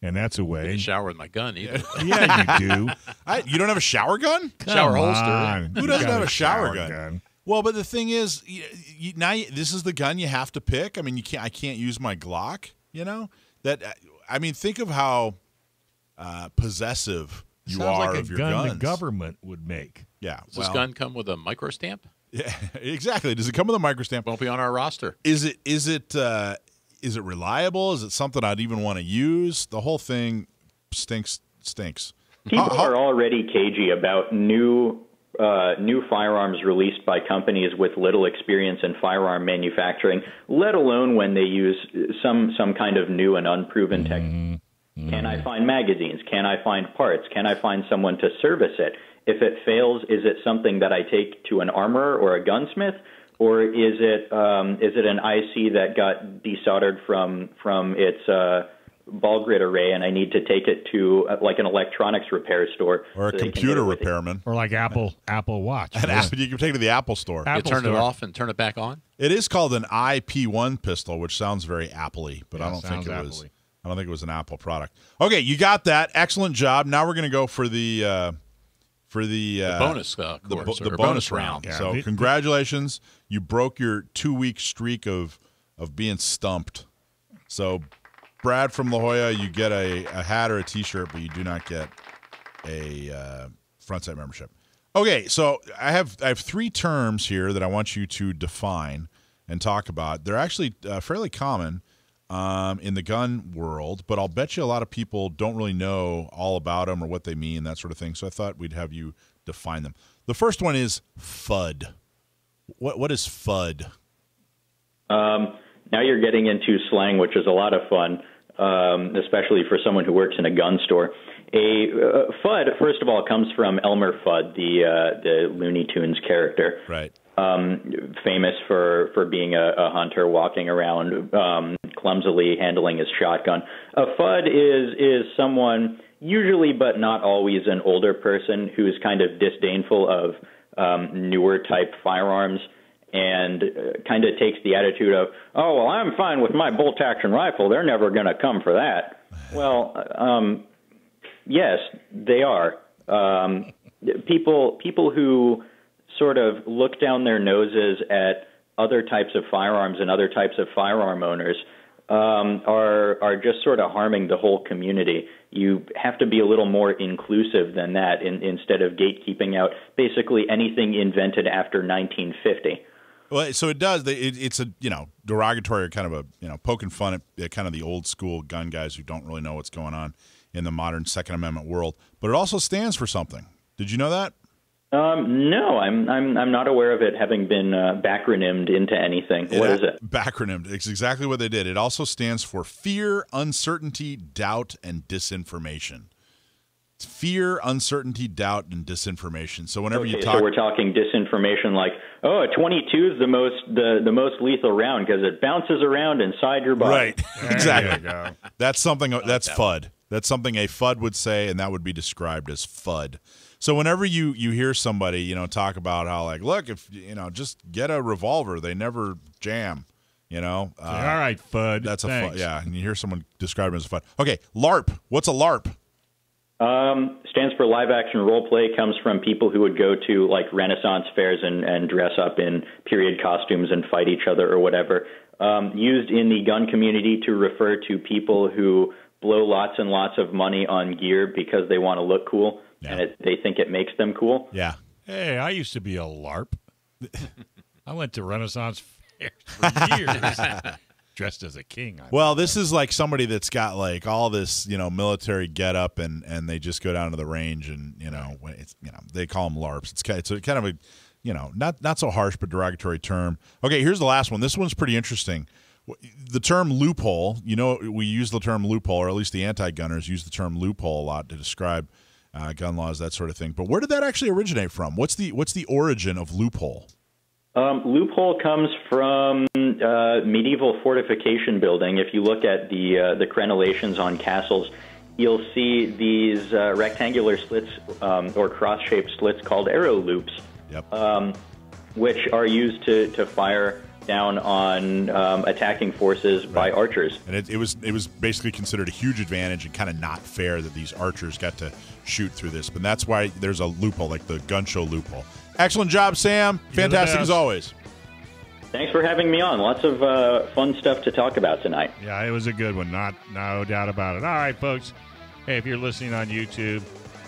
And that's a way. I didn't shower with my gun either. Yeah, you do. I, you don't have a shower gun? Come shower on. holster. Who doesn't have a shower, shower gun? gun? Well, but the thing is, you, you, now you, this is the gun you have to pick. I mean, you can't. I can't use my Glock. You know that. I mean, think of how uh, possessive you Sounds are like of a your gun guns. The government would make. Yeah. Does well, this gun come with a micro stamp? Yeah, exactly. Does it come with a micro stamp? Won't be on our roster. Is it? Is it? Uh, Is it reliable? Is it something I'd even want to use? The whole thing stinks. Stinks. People how, how, are already cagey about new uh, new firearms released by companies with little experience in firearm manufacturing, let alone when they use some some kind of new and unproven technology. Mm-hmm. Can I find magazines? Can I find parts? Can I find someone to service it? If it fails, is it something that I take to an armorer or a gunsmith? Or is it um, is it an I C that got desoldered from from its uh, ball grid array, and I need to take it to uh, like an electronics repair store, or a so computer repairman, or like Apple Apple Watch? An yeah. Apple, you can take it to the Apple store. Apple you turn store. it off and turn it back on. It is called an I P one pistol, which sounds very Apple-y, but yeah, I don't think it Apple-y. was. I don't think it was an Apple product. Okay, you got that. Excellent job. Now we're going to go for the uh, for the, uh, the bonus uh, course, the, the bonus round. round. Yeah. So the, congratulations. You broke your two-week streak of of being stumped. So, Brad from La Jolla, you get a, a hat or a T-shirt, but you do not get a uh, Front Sight membership. Okay, so I have I have three terms here that I want you to define and talk about. They're actually uh, fairly common um, in the gun world, but I'll bet you a lot of people don't really know all about them or what they mean, that sort of thing. So I thought we'd have you define them. The first one is FUD. What what is FUD? Um, now you're getting into slang, which is a lot of fun, um, especially for someone who works in a gun store. A uh, FUD, first of all, comes from Elmer Fudd, the uh, the Looney Tunes character, right? Um, famous for for being a, a hunter walking around um, clumsily handling his shotgun. A FUD is is someone, usually but not always, an older person who is kind of disdainful of Um, newer type firearms and uh, kind of takes the attitude of, oh, well, I'm fine with my bolt action rifle. They're never going to come for that. Well, um, yes, they are. Um, people, people who sort of look down their noses at other types of firearms and other types of firearm owners um, are, are just sort of harming the whole community. You have to be a little more inclusive than that in, instead of gatekeeping out basically anything invented after nineteen fifty. Well, so it does. It, it's a, you know, derogatory or kind of a, you know, poking fun at kind of the old school gun guys who don't really know what's going on. in the modern Second Amendment world, but it also stands for something. Did you know that? Um, no, I'm I'm I'm not aware of it having been uh, backronymed into anything. What it, is it? Backronymed. It's exactly what they did. It also stands for fear, uncertainty, doubt, and disinformation. It's fear, uncertainty, doubt, and disinformation. So whenever okay, you talk, so we're talking disinformation, like oh, a twenty-two is the most the the most lethal round because it bounces around inside your body. Right. Exactly. There you go. That's something. That's that F U D. One. That's something a F U D would say, and that would be described as F U D. So whenever you, you hear somebody, you know, talk about how, like, look, if, you know, just get a revolver, they never jam, you know. Uh, All right, F U D. That's a F U D. Yeah, and you hear someone describe it as a F U D. Okay, LARP. What's a LARP? Um, stands for live action role play. Comes from people who would go to, like, Renaissance fairs and, and dress up in period costumes and fight each other or whatever. Um, used in the gun community to refer to people who blow lots and lots of money on gear because they want to look cool. Yeah. And it, they think it makes them cool. Yeah. Hey, I used to be a LARP. I went to Renaissance fairs for years, dressed as a king. I well, this remember. is like somebody that's got like all this, you know, military getup, and and they just go down to the range, and you know, when it's you know, they call them LARPs. It's kind of, it's a, kind of a, you know, not not so harsh but derogatory term. Okay, here's the last one. This one's pretty interesting. The term loophole. You know, we use the term loophole, or at least the anti-gunners use the term loophole a lot to describe. Uh, gun laws, that sort of thing. But where did that actually originate from? What's the what's the origin of loophole? Um, loophole comes from uh, medieval fortification building. If you look at the uh, the crenellations on castles, you'll see these uh, rectangular slits um, or cross-shaped slits called arrow loops, yep. um, which are used to to fire down on um, attacking forces right. by archers. And it, it was it was basically considered a huge advantage and kind of not fair that these archers got to shoot through this. But that's why there's a loophole, like the gun show loophole. Excellent job, Sam. You're fantastic as always. Thanks for having me on. Lots of uh, fun stuff to talk about tonight. Yeah, it was a good one. Not no doubt about it. All right, folks. Hey, if you're listening on YouTube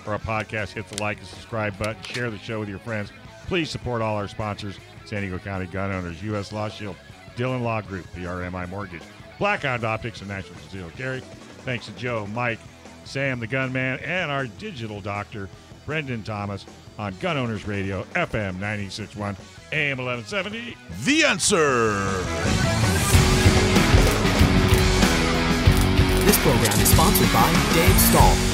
or a podcast, hit the like and subscribe button. Share the show with your friends. Please support all our sponsors. San Diego County Gun Owners, U S Law Shield, Dillon Law Group, P R M I Mortgage, Blackhound Optics, and National Concealed Carry. Thanks to Joe, Mike, Sam the Gunman, and our digital doctor, Brendan Thomas, on Gun Owners Radio, F M ninety-six point one, A M eleven seventy. The Answer! This program is sponsored by Dave Stahl.